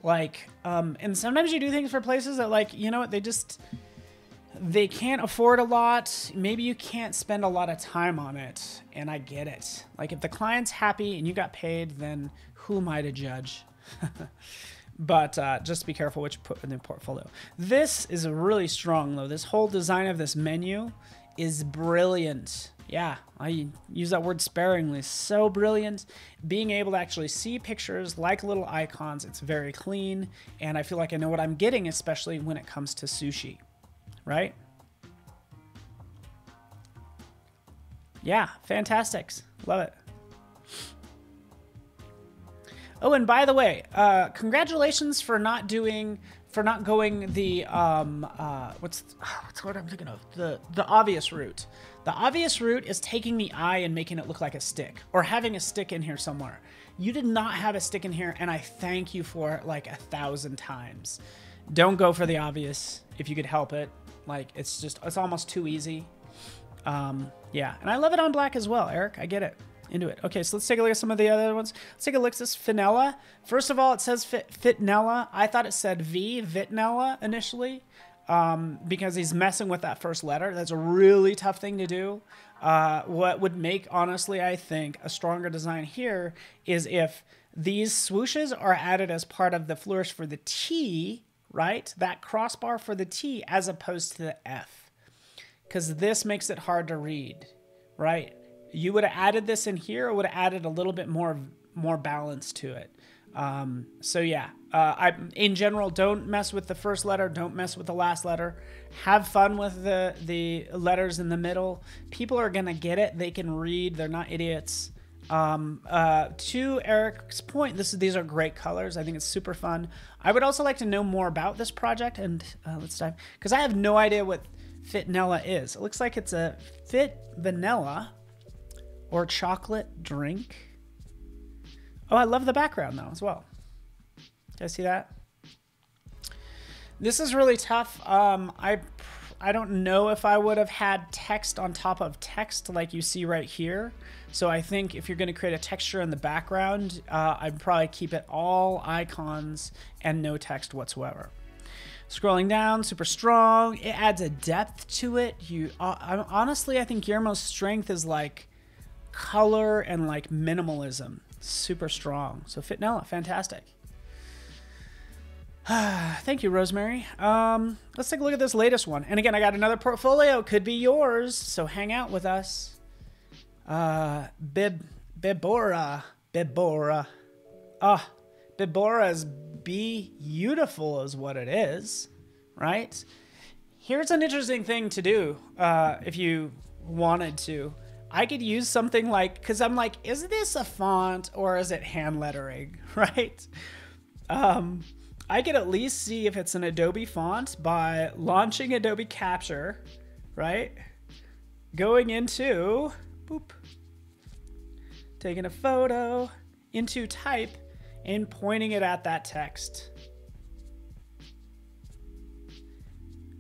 Like, um, and sometimes you do things for places that like, you know what, they just, they can't afford a lot. Maybe you can't spend a lot of time on it. And I get it. Like if the client's happy and you got paid, then who am I to judge? But uh, just be careful what you put in the portfolio. This is really strong though. This whole design of this menu is brilliant. Yeah, I use that word sparingly. So brilliant. Being able to actually see pictures like little icons, it's very clean. And I feel like I know what I'm getting, especially when it comes to sushi, right? Yeah, fantastics. Love it. Oh, and by the way, uh, congratulations for not doing, for not going the, um, uh, what's, what's what I'm thinking of? The, the obvious route. The obvious route is taking the eye and making it look like a stick or having a stick in here somewhere. You did not have a stick in here, and I thank you for it like a thousand times. Don't go for the obvious if you could help it. Like, it's just, it's almost too easy. Um, yeah, and I love it on black as well, Eric. I get it. Into it. Okay, so let's take a look at some of the other ones. Let's take a look at this Fitnella. First of all, it says fit, Fitnella. I thought it said V, Fitnella initially, um, because he's messing with that first letter. That's a really tough thing to do. Uh, what would make, honestly, I think, a stronger design here is if these swooshes are added as part of the flourish for the T, right? That crossbar for the T as opposed to the F, because this makes it hard to read, right? You would have added this in here, or would have added a little bit more more balance to it. Um, so yeah, Uh, I, in general, don't mess with the first letter. Don't mess with the last letter. Have fun with the, the letters in the middle. People are going to get it. They can read. They're not idiots. Um, uh, to Eric's point, this is, these are great colors. I think it's super fun. I would also like to know more about this project. And uh, let's dive, because I have no idea what Fitnella is. It looks like it's a fit vanilla or chocolate drink. Oh, I love the background though as well. Did I see that? This is really tough. Um, I, I don't know if I would have had text on top of text like you see right here. So I think if you're going to create a texture in the background, uh, I'd probably keep it all icons and no text whatsoever. Scrolling down, super strong. It adds a depth to it. You uh, I'm, honestly, I think Guillermo's strength is like color and like minimalism. Super strong. So Fitnella, fantastic. Thank you, Rosemary. Um, let's take a look at this latest one. And again, I got another portfolio. Could be yours, so hang out with us. Uh, Bib, Bibora, Bibora. Ah, oh, Bibora is beautiful, is what it is, right? Here's an interesting thing to do uh, if you wanted to. I could use something like, because I'm like, is this a font or is it hand lettering, right? Um. I could at least see if it's an Adobe font by launching Adobe Capture, right? Going into, boop, taking a photo into type and pointing it at that text.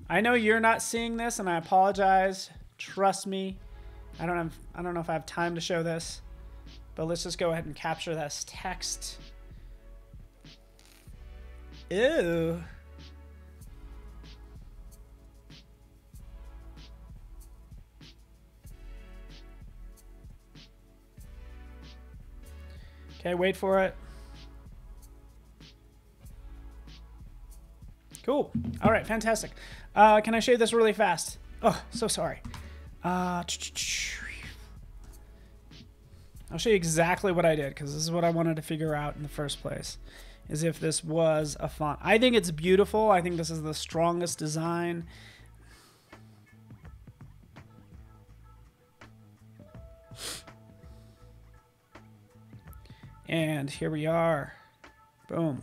I know you're not seeing this and I apologize. Trust me. I don't have, I don't know if I have time to show this, but let's just go ahead and capture this text. Ew. Okay, wait for it. Cool. All right, fantastic. Uh, can I share this really fast? Oh, so sorry. Uh, I'll show you exactly what I did because this is what I wanted to figure out in the first place. Is if this was a font. I think it's beautiful. I think this is the strongest design. And here we are. Boom.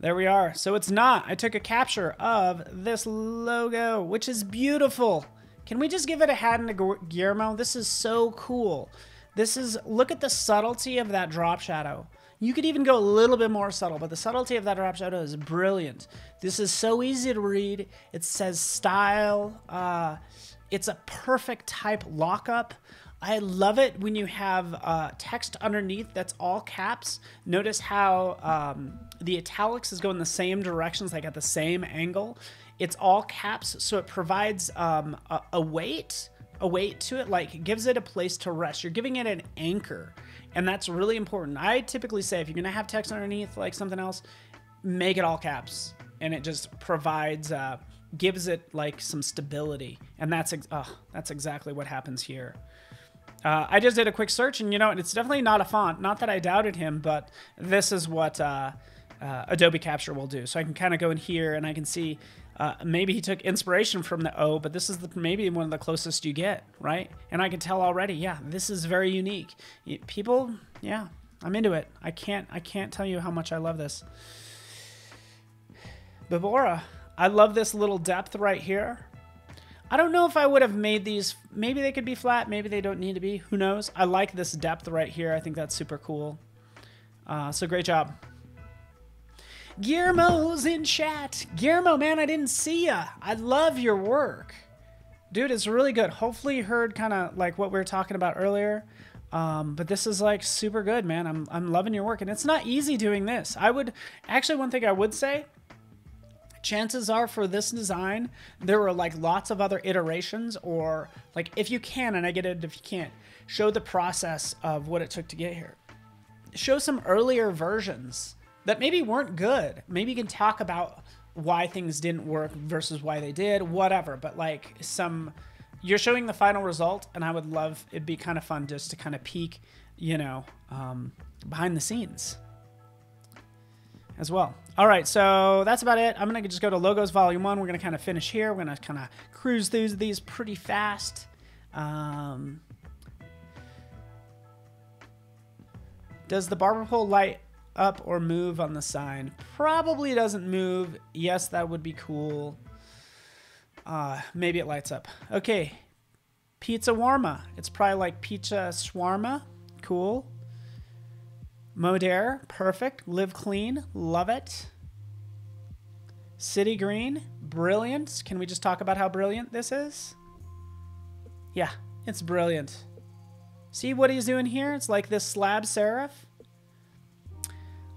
There we are. So it's not. I took a capture of this logo, which is beautiful. Can we just give it a hat and a Guillermo? This is so cool. This is, look at the subtlety of that drop shadow. You could even go a little bit more subtle, but the subtlety of that drop shadow is brilliant. This is so easy to read. It says style. Uh, it's a perfect type lockup. I love it when you have uh, text underneath that's all caps. Notice how um, the italics is going the same directions, like at the same angle. It's all caps, so it provides um, a, a weight, a weight to it, like it gives it a place to rest. You're giving it an anchor. And that's really important. I typically say if you're going to have text underneath like something else, make it all caps. And it just provides, uh, gives it like some stability. And that's, ex oh, that's exactly what happens here. Uh, I just did a quick search and you know, it's definitely not a font. Not that I doubted him, but this is what uh, uh, Adobe Capture will do. So I can kind of go in here and I can see uh, maybe he took inspiration from the O, but this is the, maybe one of the closest you get, right? And I can tell already, yeah, this is very unique. People, yeah, I'm into it. I can't, I can't tell you how much I love this. Bibora, I love this little depth right here. I don't know if I would have made these, maybe they could be flat, maybe they don't need to be, who knows? I like this depth right here. I think that's super cool. Uh, so great job. Guillermo's in chat. Guillermo, man, I didn't see ya. I love your work. Dude, it's really good. Hopefully you heard kind of like what we were talking about earlier. Um, but this is like super good, man. I'm, I'm loving your work. And it's not easy doing this. I would, actually one thing I would say, chances are for this design, there were like lots of other iterations or like if you can, and I get it if you can't, show the process of what it took to get here. Show some earlier versions that maybe weren't good. Maybe you can talk about why things didn't work versus why they did, whatever. But like some, you're showing the final result and I would love, it'd be kind of fun just to kind of peek, you know, um, behind the scenes. as well. All right, so that's about it. I'm gonna just go to Logos Volume one. We're gonna kind of finish here. We're gonna kind of cruise through these pretty fast. Um, does the barber pole light up or move on the sign? Probably doesn't move. Yes, that would be cool. Uh, maybe it lights up. Okay, pizza warma. It's probably like pizza swarma. Cool. Modere, perfect. Live clean, love it. City green, brilliant. Can we just talk about how brilliant this is? Yeah, it's brilliant. See what he's doing here? It's like this slab serif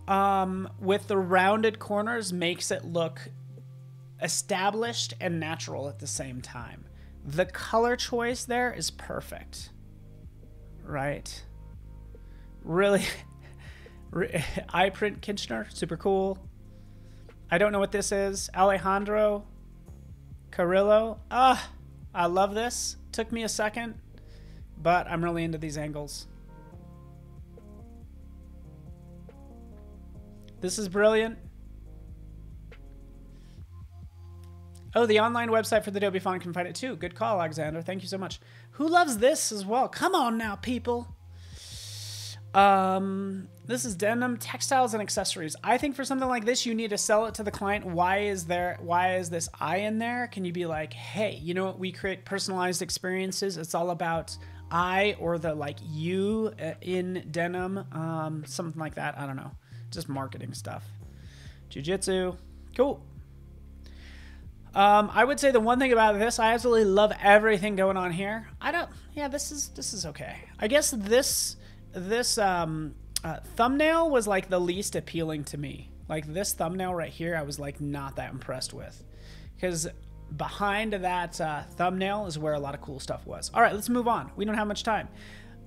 um, with the rounded corners makes it look established and natural at the same time. The color choice there is perfect, right? Really... Eye print Kitchener, super cool. I don't know what this is. Alejandro Carrillo. Ah, I love this. Took me a second, but I'm really into these angles. This is brilliant. Oh, the online website for the Adobe Font can find it too. Good call, Alexander. Thank you so much. Who loves this as well? Come on now, people. Um, this is denim, textiles, and accessories. I think for something like this, you need to sell it to the client. Why is there, why is this I in there? Can you be like, hey, you know what? We create personalized experiences. It's all about I or the like you in denim, um, something like that. I don't know. Just marketing stuff. Jiu-jitsu. Cool. Um, I would say the one thing about this, I absolutely love everything going on here. I don't, yeah, this is, this is okay. I guess this... This um, uh, thumbnail was like the least appealing to me. Like this thumbnail right here, I was like not that impressed with. Because behind that uh, thumbnail is where a lot of cool stuff was. All right, let's move on. We don't have much time.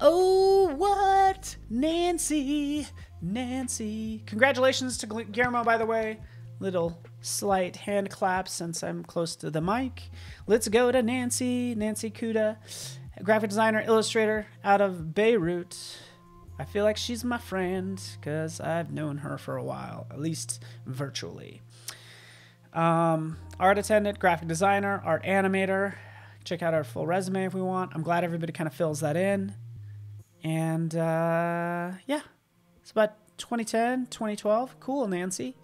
Oh, what? Nancy, Nancy. Congratulations to Guillermo, by the way. Little slight hand clap since I'm close to the mic. Let's go to Nancy, Nancy Kuda. A graphic designer, illustrator out of Beirut. I feel like she's my friend because I've known her for a while, at least virtually. Um, art attendant, graphic designer, art animator. Check out our full resume if we want. I'm glad everybody kind of fills that in. And uh, yeah, it's about twenty ten, twenty twelve. Cool, Nancy.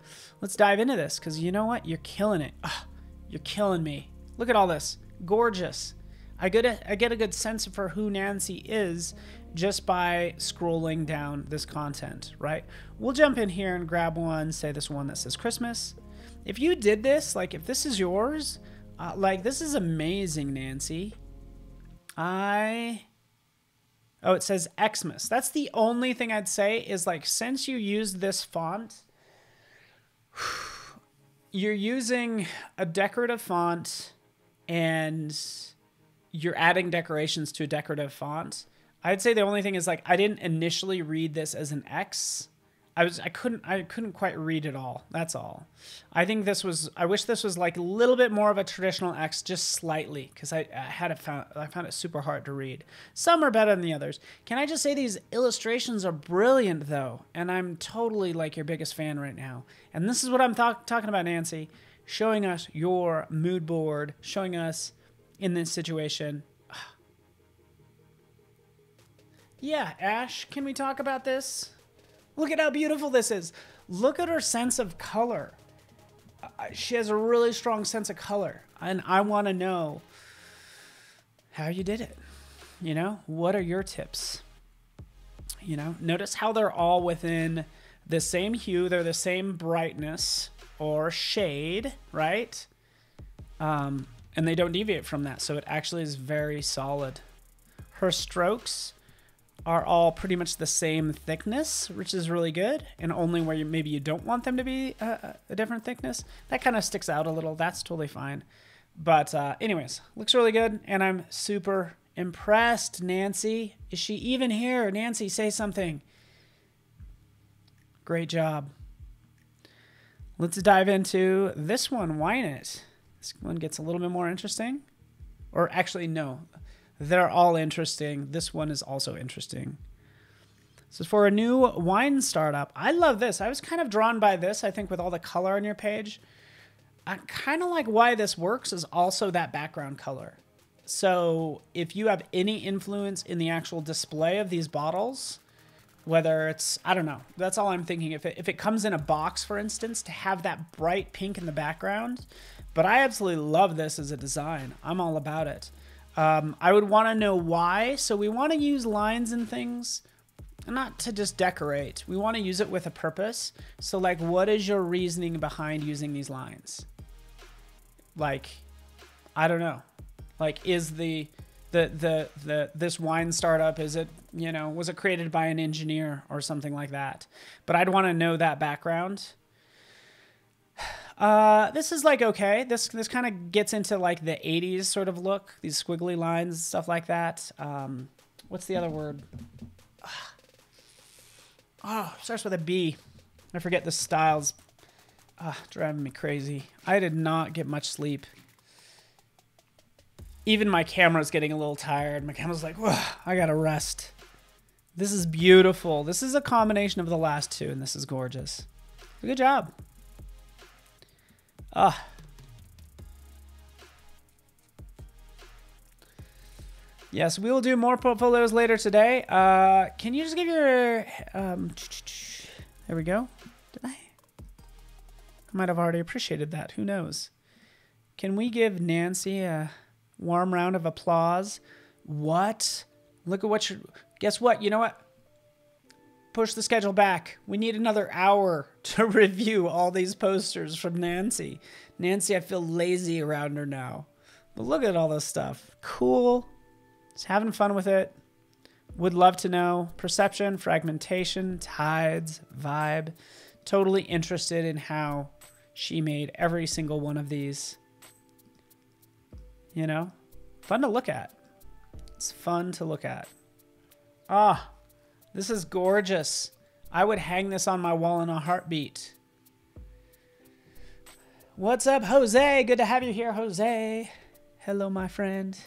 Let's dive into this because you know what? You're killing it. Ugh, you're killing me. Look at all this. Gorgeous. I get a, I get a good sense for who Nancy is just by scrolling down this content, right? We'll jump in here and grab one, say this one that says Christmas. If you did this, like if this is yours, uh, like this is amazing, Nancy. I, oh, it says Xmas. That's the only thing I'd say is like, since you used this font, you're using a decorative font and you're adding decorations to a decorative font. I'd say the only thing is like, I didn't initially read this as an X. I was, I couldn't, I couldn't quite read it all. That's all. I think this was, I wish this was like a little bit more of a traditional X, just slightly. Cause I, I had a found, I found it super hard to read. Some are better than the others. Can I just say these illustrations are brilliant though? And I'm totally like your biggest fan right now. And this is what I'm th- talking about, Nancy, showing us your mood board, showing us, in this situation. Yeah, Ash, can we talk about this? Look at how beautiful this is. Look at her sense of color. Uh, she has a really strong sense of color. And I want to know how you did it. You know, what are your tips? You know, notice how they're all within the same hue. They're the same brightness or shade, right? Um... And they don't deviate from that. So it actually is very solid. Her strokes are all pretty much the same thickness, which is really good. And only where you, maybe you don't want them to be a, a different thickness. That kind of sticks out a little. That's totally fine. But uh, anyways, looks really good. And I'm super impressed, Nancy. Is she even here? Nancy, say something. Great job. Let's dive into this one. Why not? This one gets a little bit more interesting. Or actually, no. They're all interesting. This one is also interesting. This is for a new wine startup. I love this. I was kind of drawn by this, I think, with all the color on your page. I kind of like why this works is also that background color. So if you have any influence in the actual display of these bottles, whether it's, I don't know, that's all I'm thinking. If it, if it comes in a box, for instance, to have that bright pink in the background. But I absolutely love this as a design. I'm all about it. Um, I would want to know why. So we want to use lines and things. Not to just decorate. We want to use it with a purpose. So like, what is your reasoning behind using these lines? Like, I don't know. Like, is the, the, the, the, this wine startup, is it, you know, was it created by an engineer or something like that? But I'd want to know that background. Uh, this is like, okay, this, this kind of gets into like the eighties sort of look, these squiggly lines, stuff like that. Um, what's the other word? Oh, it starts with a B. I forget the styles. Ah, driving me crazy. I did not get much sleep. Even my camera's getting a little tired. My camera's like, whoa, I gotta rest. This is beautiful. This is a combination of the last two, and this is gorgeous. Good job. Ah. Yes, we will do more portfolios later today. Uh, can you just give your... Um, there we go. Did I? I might have already appreciated that. Who knows? Can we give Nancy a warm round of applause? What? Look at what you... Guess what? You know what? Push the schedule back. We need another hour to review all these posters from Nancy. Nancy, I feel lazy around her now. But look at all this stuff. Cool. Just having fun with it. Would love to know. Perception, fragmentation, tides, vibe. Totally interested in how she made every single one of these. You know? Fun to look at. It's fun to look at. Ah, this is gorgeous. I would hang this on my wall in a heartbeat. What's up, Jose? Good to have you here, Jose. Hello, my friend.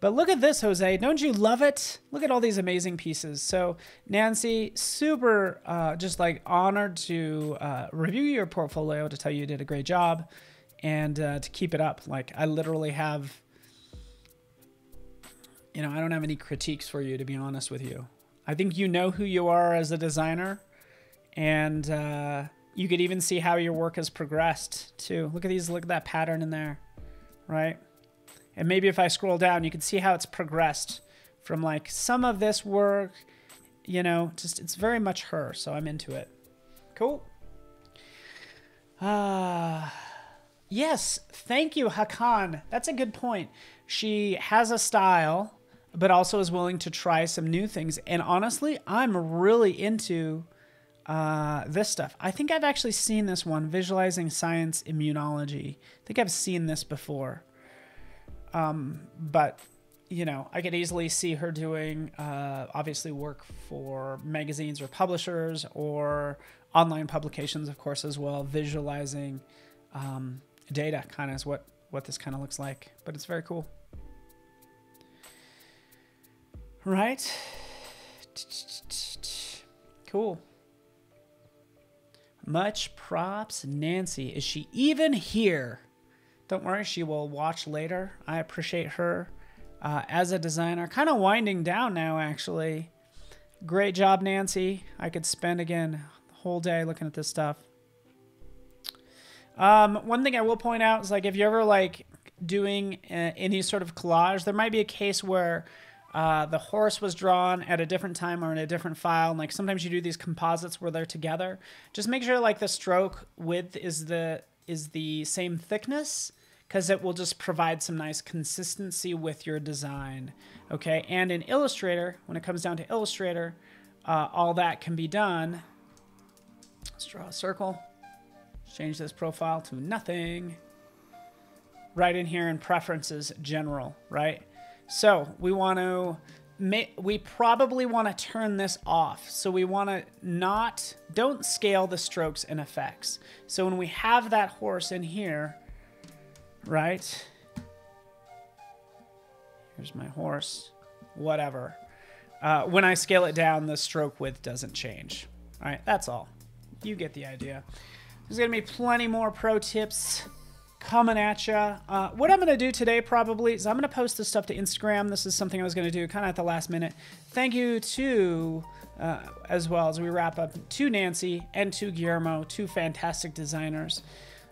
But look at this, Jose. Don't you love it? Look at all these amazing pieces. So Nancy, super uh, just like honored to uh, review your portfolio, to tell you you did a great job and uh, to keep it up. Like I literally have, you know, I don't have any critiques for you, to be honest with you. I think you know who you are as a designer, and uh, you could even see how your work has progressed too. Look at these, look at that pattern in there, right? And maybe if I scroll down, you can see how it's progressed from like some of this work, you know, just it's very much her. So I'm into it. Cool. Uh, yes. Thank you, Hakan. That's a good point. She has a style, but also is willing to try some new things. And honestly, I'm really into uh, this stuff. I think I've actually seen this one, Visualizing Science Immunology. I think I've seen this before. Um, but, you know, I could easily see her doing, uh, obviously work for magazines or publishers or online publications, of course, as well, visualizing, um, data kind of is what, what this kind of looks like, but it's very cool. Right? Cool. Much props, Nancy. Is she even here? Don't worry, she will watch later. I appreciate her uh, as a designer. Kind of winding down now, actually. Great job, Nancy. I could spend, again, the whole day looking at this stuff. Um, one thing I will point out is, like, if you're ever, like, doing uh, any sort of collage, there might be a case where uh, the horse was drawn at a different time or in a different file. And, like, sometimes you do these composites where they're together. Just make sure, like, the stroke width is the, is the same thickness, because it will just provide some nice consistency with your design, okay? And in Illustrator, when it comes down to Illustrator, uh, all that can be done. Let's draw a circle. Let's change this profile to nothing. Right in here in Preferences, General, right? So we want to, we probably want to turn this off. So we want to not, don't scale the strokes and effects. So when we have that horse in here, right? Here's my horse, whatever. Uh, when I scale it down, the stroke width doesn't change. All right, that's all. You get the idea. There's gonna be plenty more pro tips coming at you. Uh, what I'm gonna do today probably is I'm gonna post this stuff to Instagram. This is something I was gonna do kind of at the last minute. Thank you to, uh, as well as we wrap up, to Nancy and to Guillermo, two fantastic designers,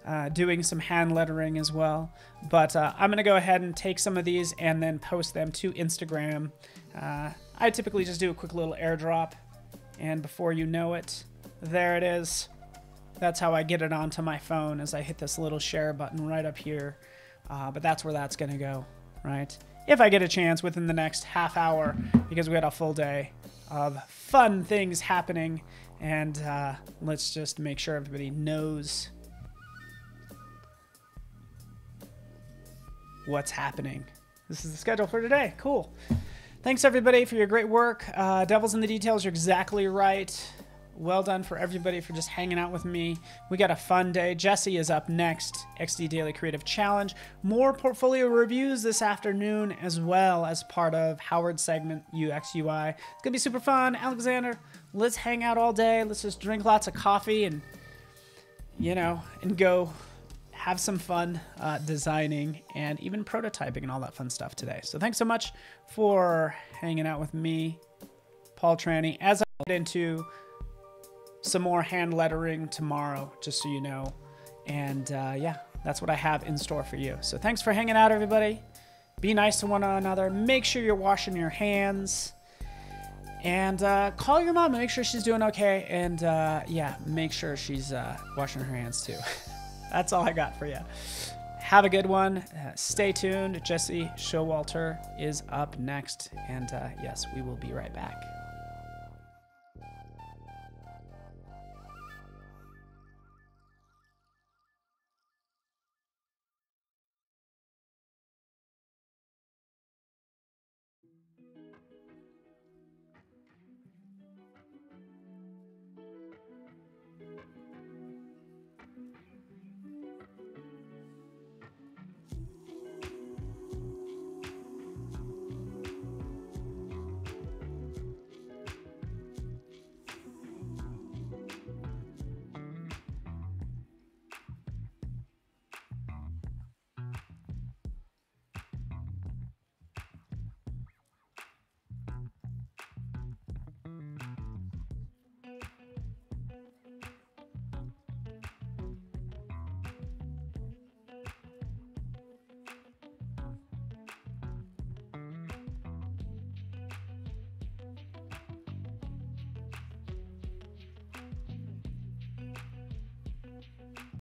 uh, doing some hand lettering as well. But uh, I'm gonna go ahead and take some of these and then post them to Instagram. Uh, I typically just do a quick little airdrop, and before you know it, there it is. That's how I get it onto my phone, as I hit this little share button right up here. Uh, but that's where that's gonna go, right? If I get a chance within the next half hour, because we had a full day of fun things happening, and uh, let's just make sure everybody knows what's happening. This is the schedule for today, cool. Thanks everybody for your great work. Uh, Devils in the details, you're exactly right. Well done for everybody for just hanging out with me. We got a fun day. Jesse is up next. X D Daily Creative Challenge. More portfolio reviews this afternoon, as well as part of Howard's segment, U X U I. It's gonna be super fun. Alexander, let's hang out all day. Let's just drink lots of coffee and, you know, and go have some fun uh, designing and even prototyping and all that fun stuff today. So thanks so much for hanging out with me, Paul Trani. As I get into some more hand lettering tomorrow, just so you know. And uh, yeah, that's what I have in store for you. So thanks for hanging out, everybody. Be nice to one another. Make sure you're washing your hands. And uh, call your mom and make sure she's doing okay. And uh, yeah, make sure she's uh, washing her hands too. That's all I got for you. Have a good one. Uh, stay tuned. Jesse Showalter is up next. And uh, yes, we will be right back.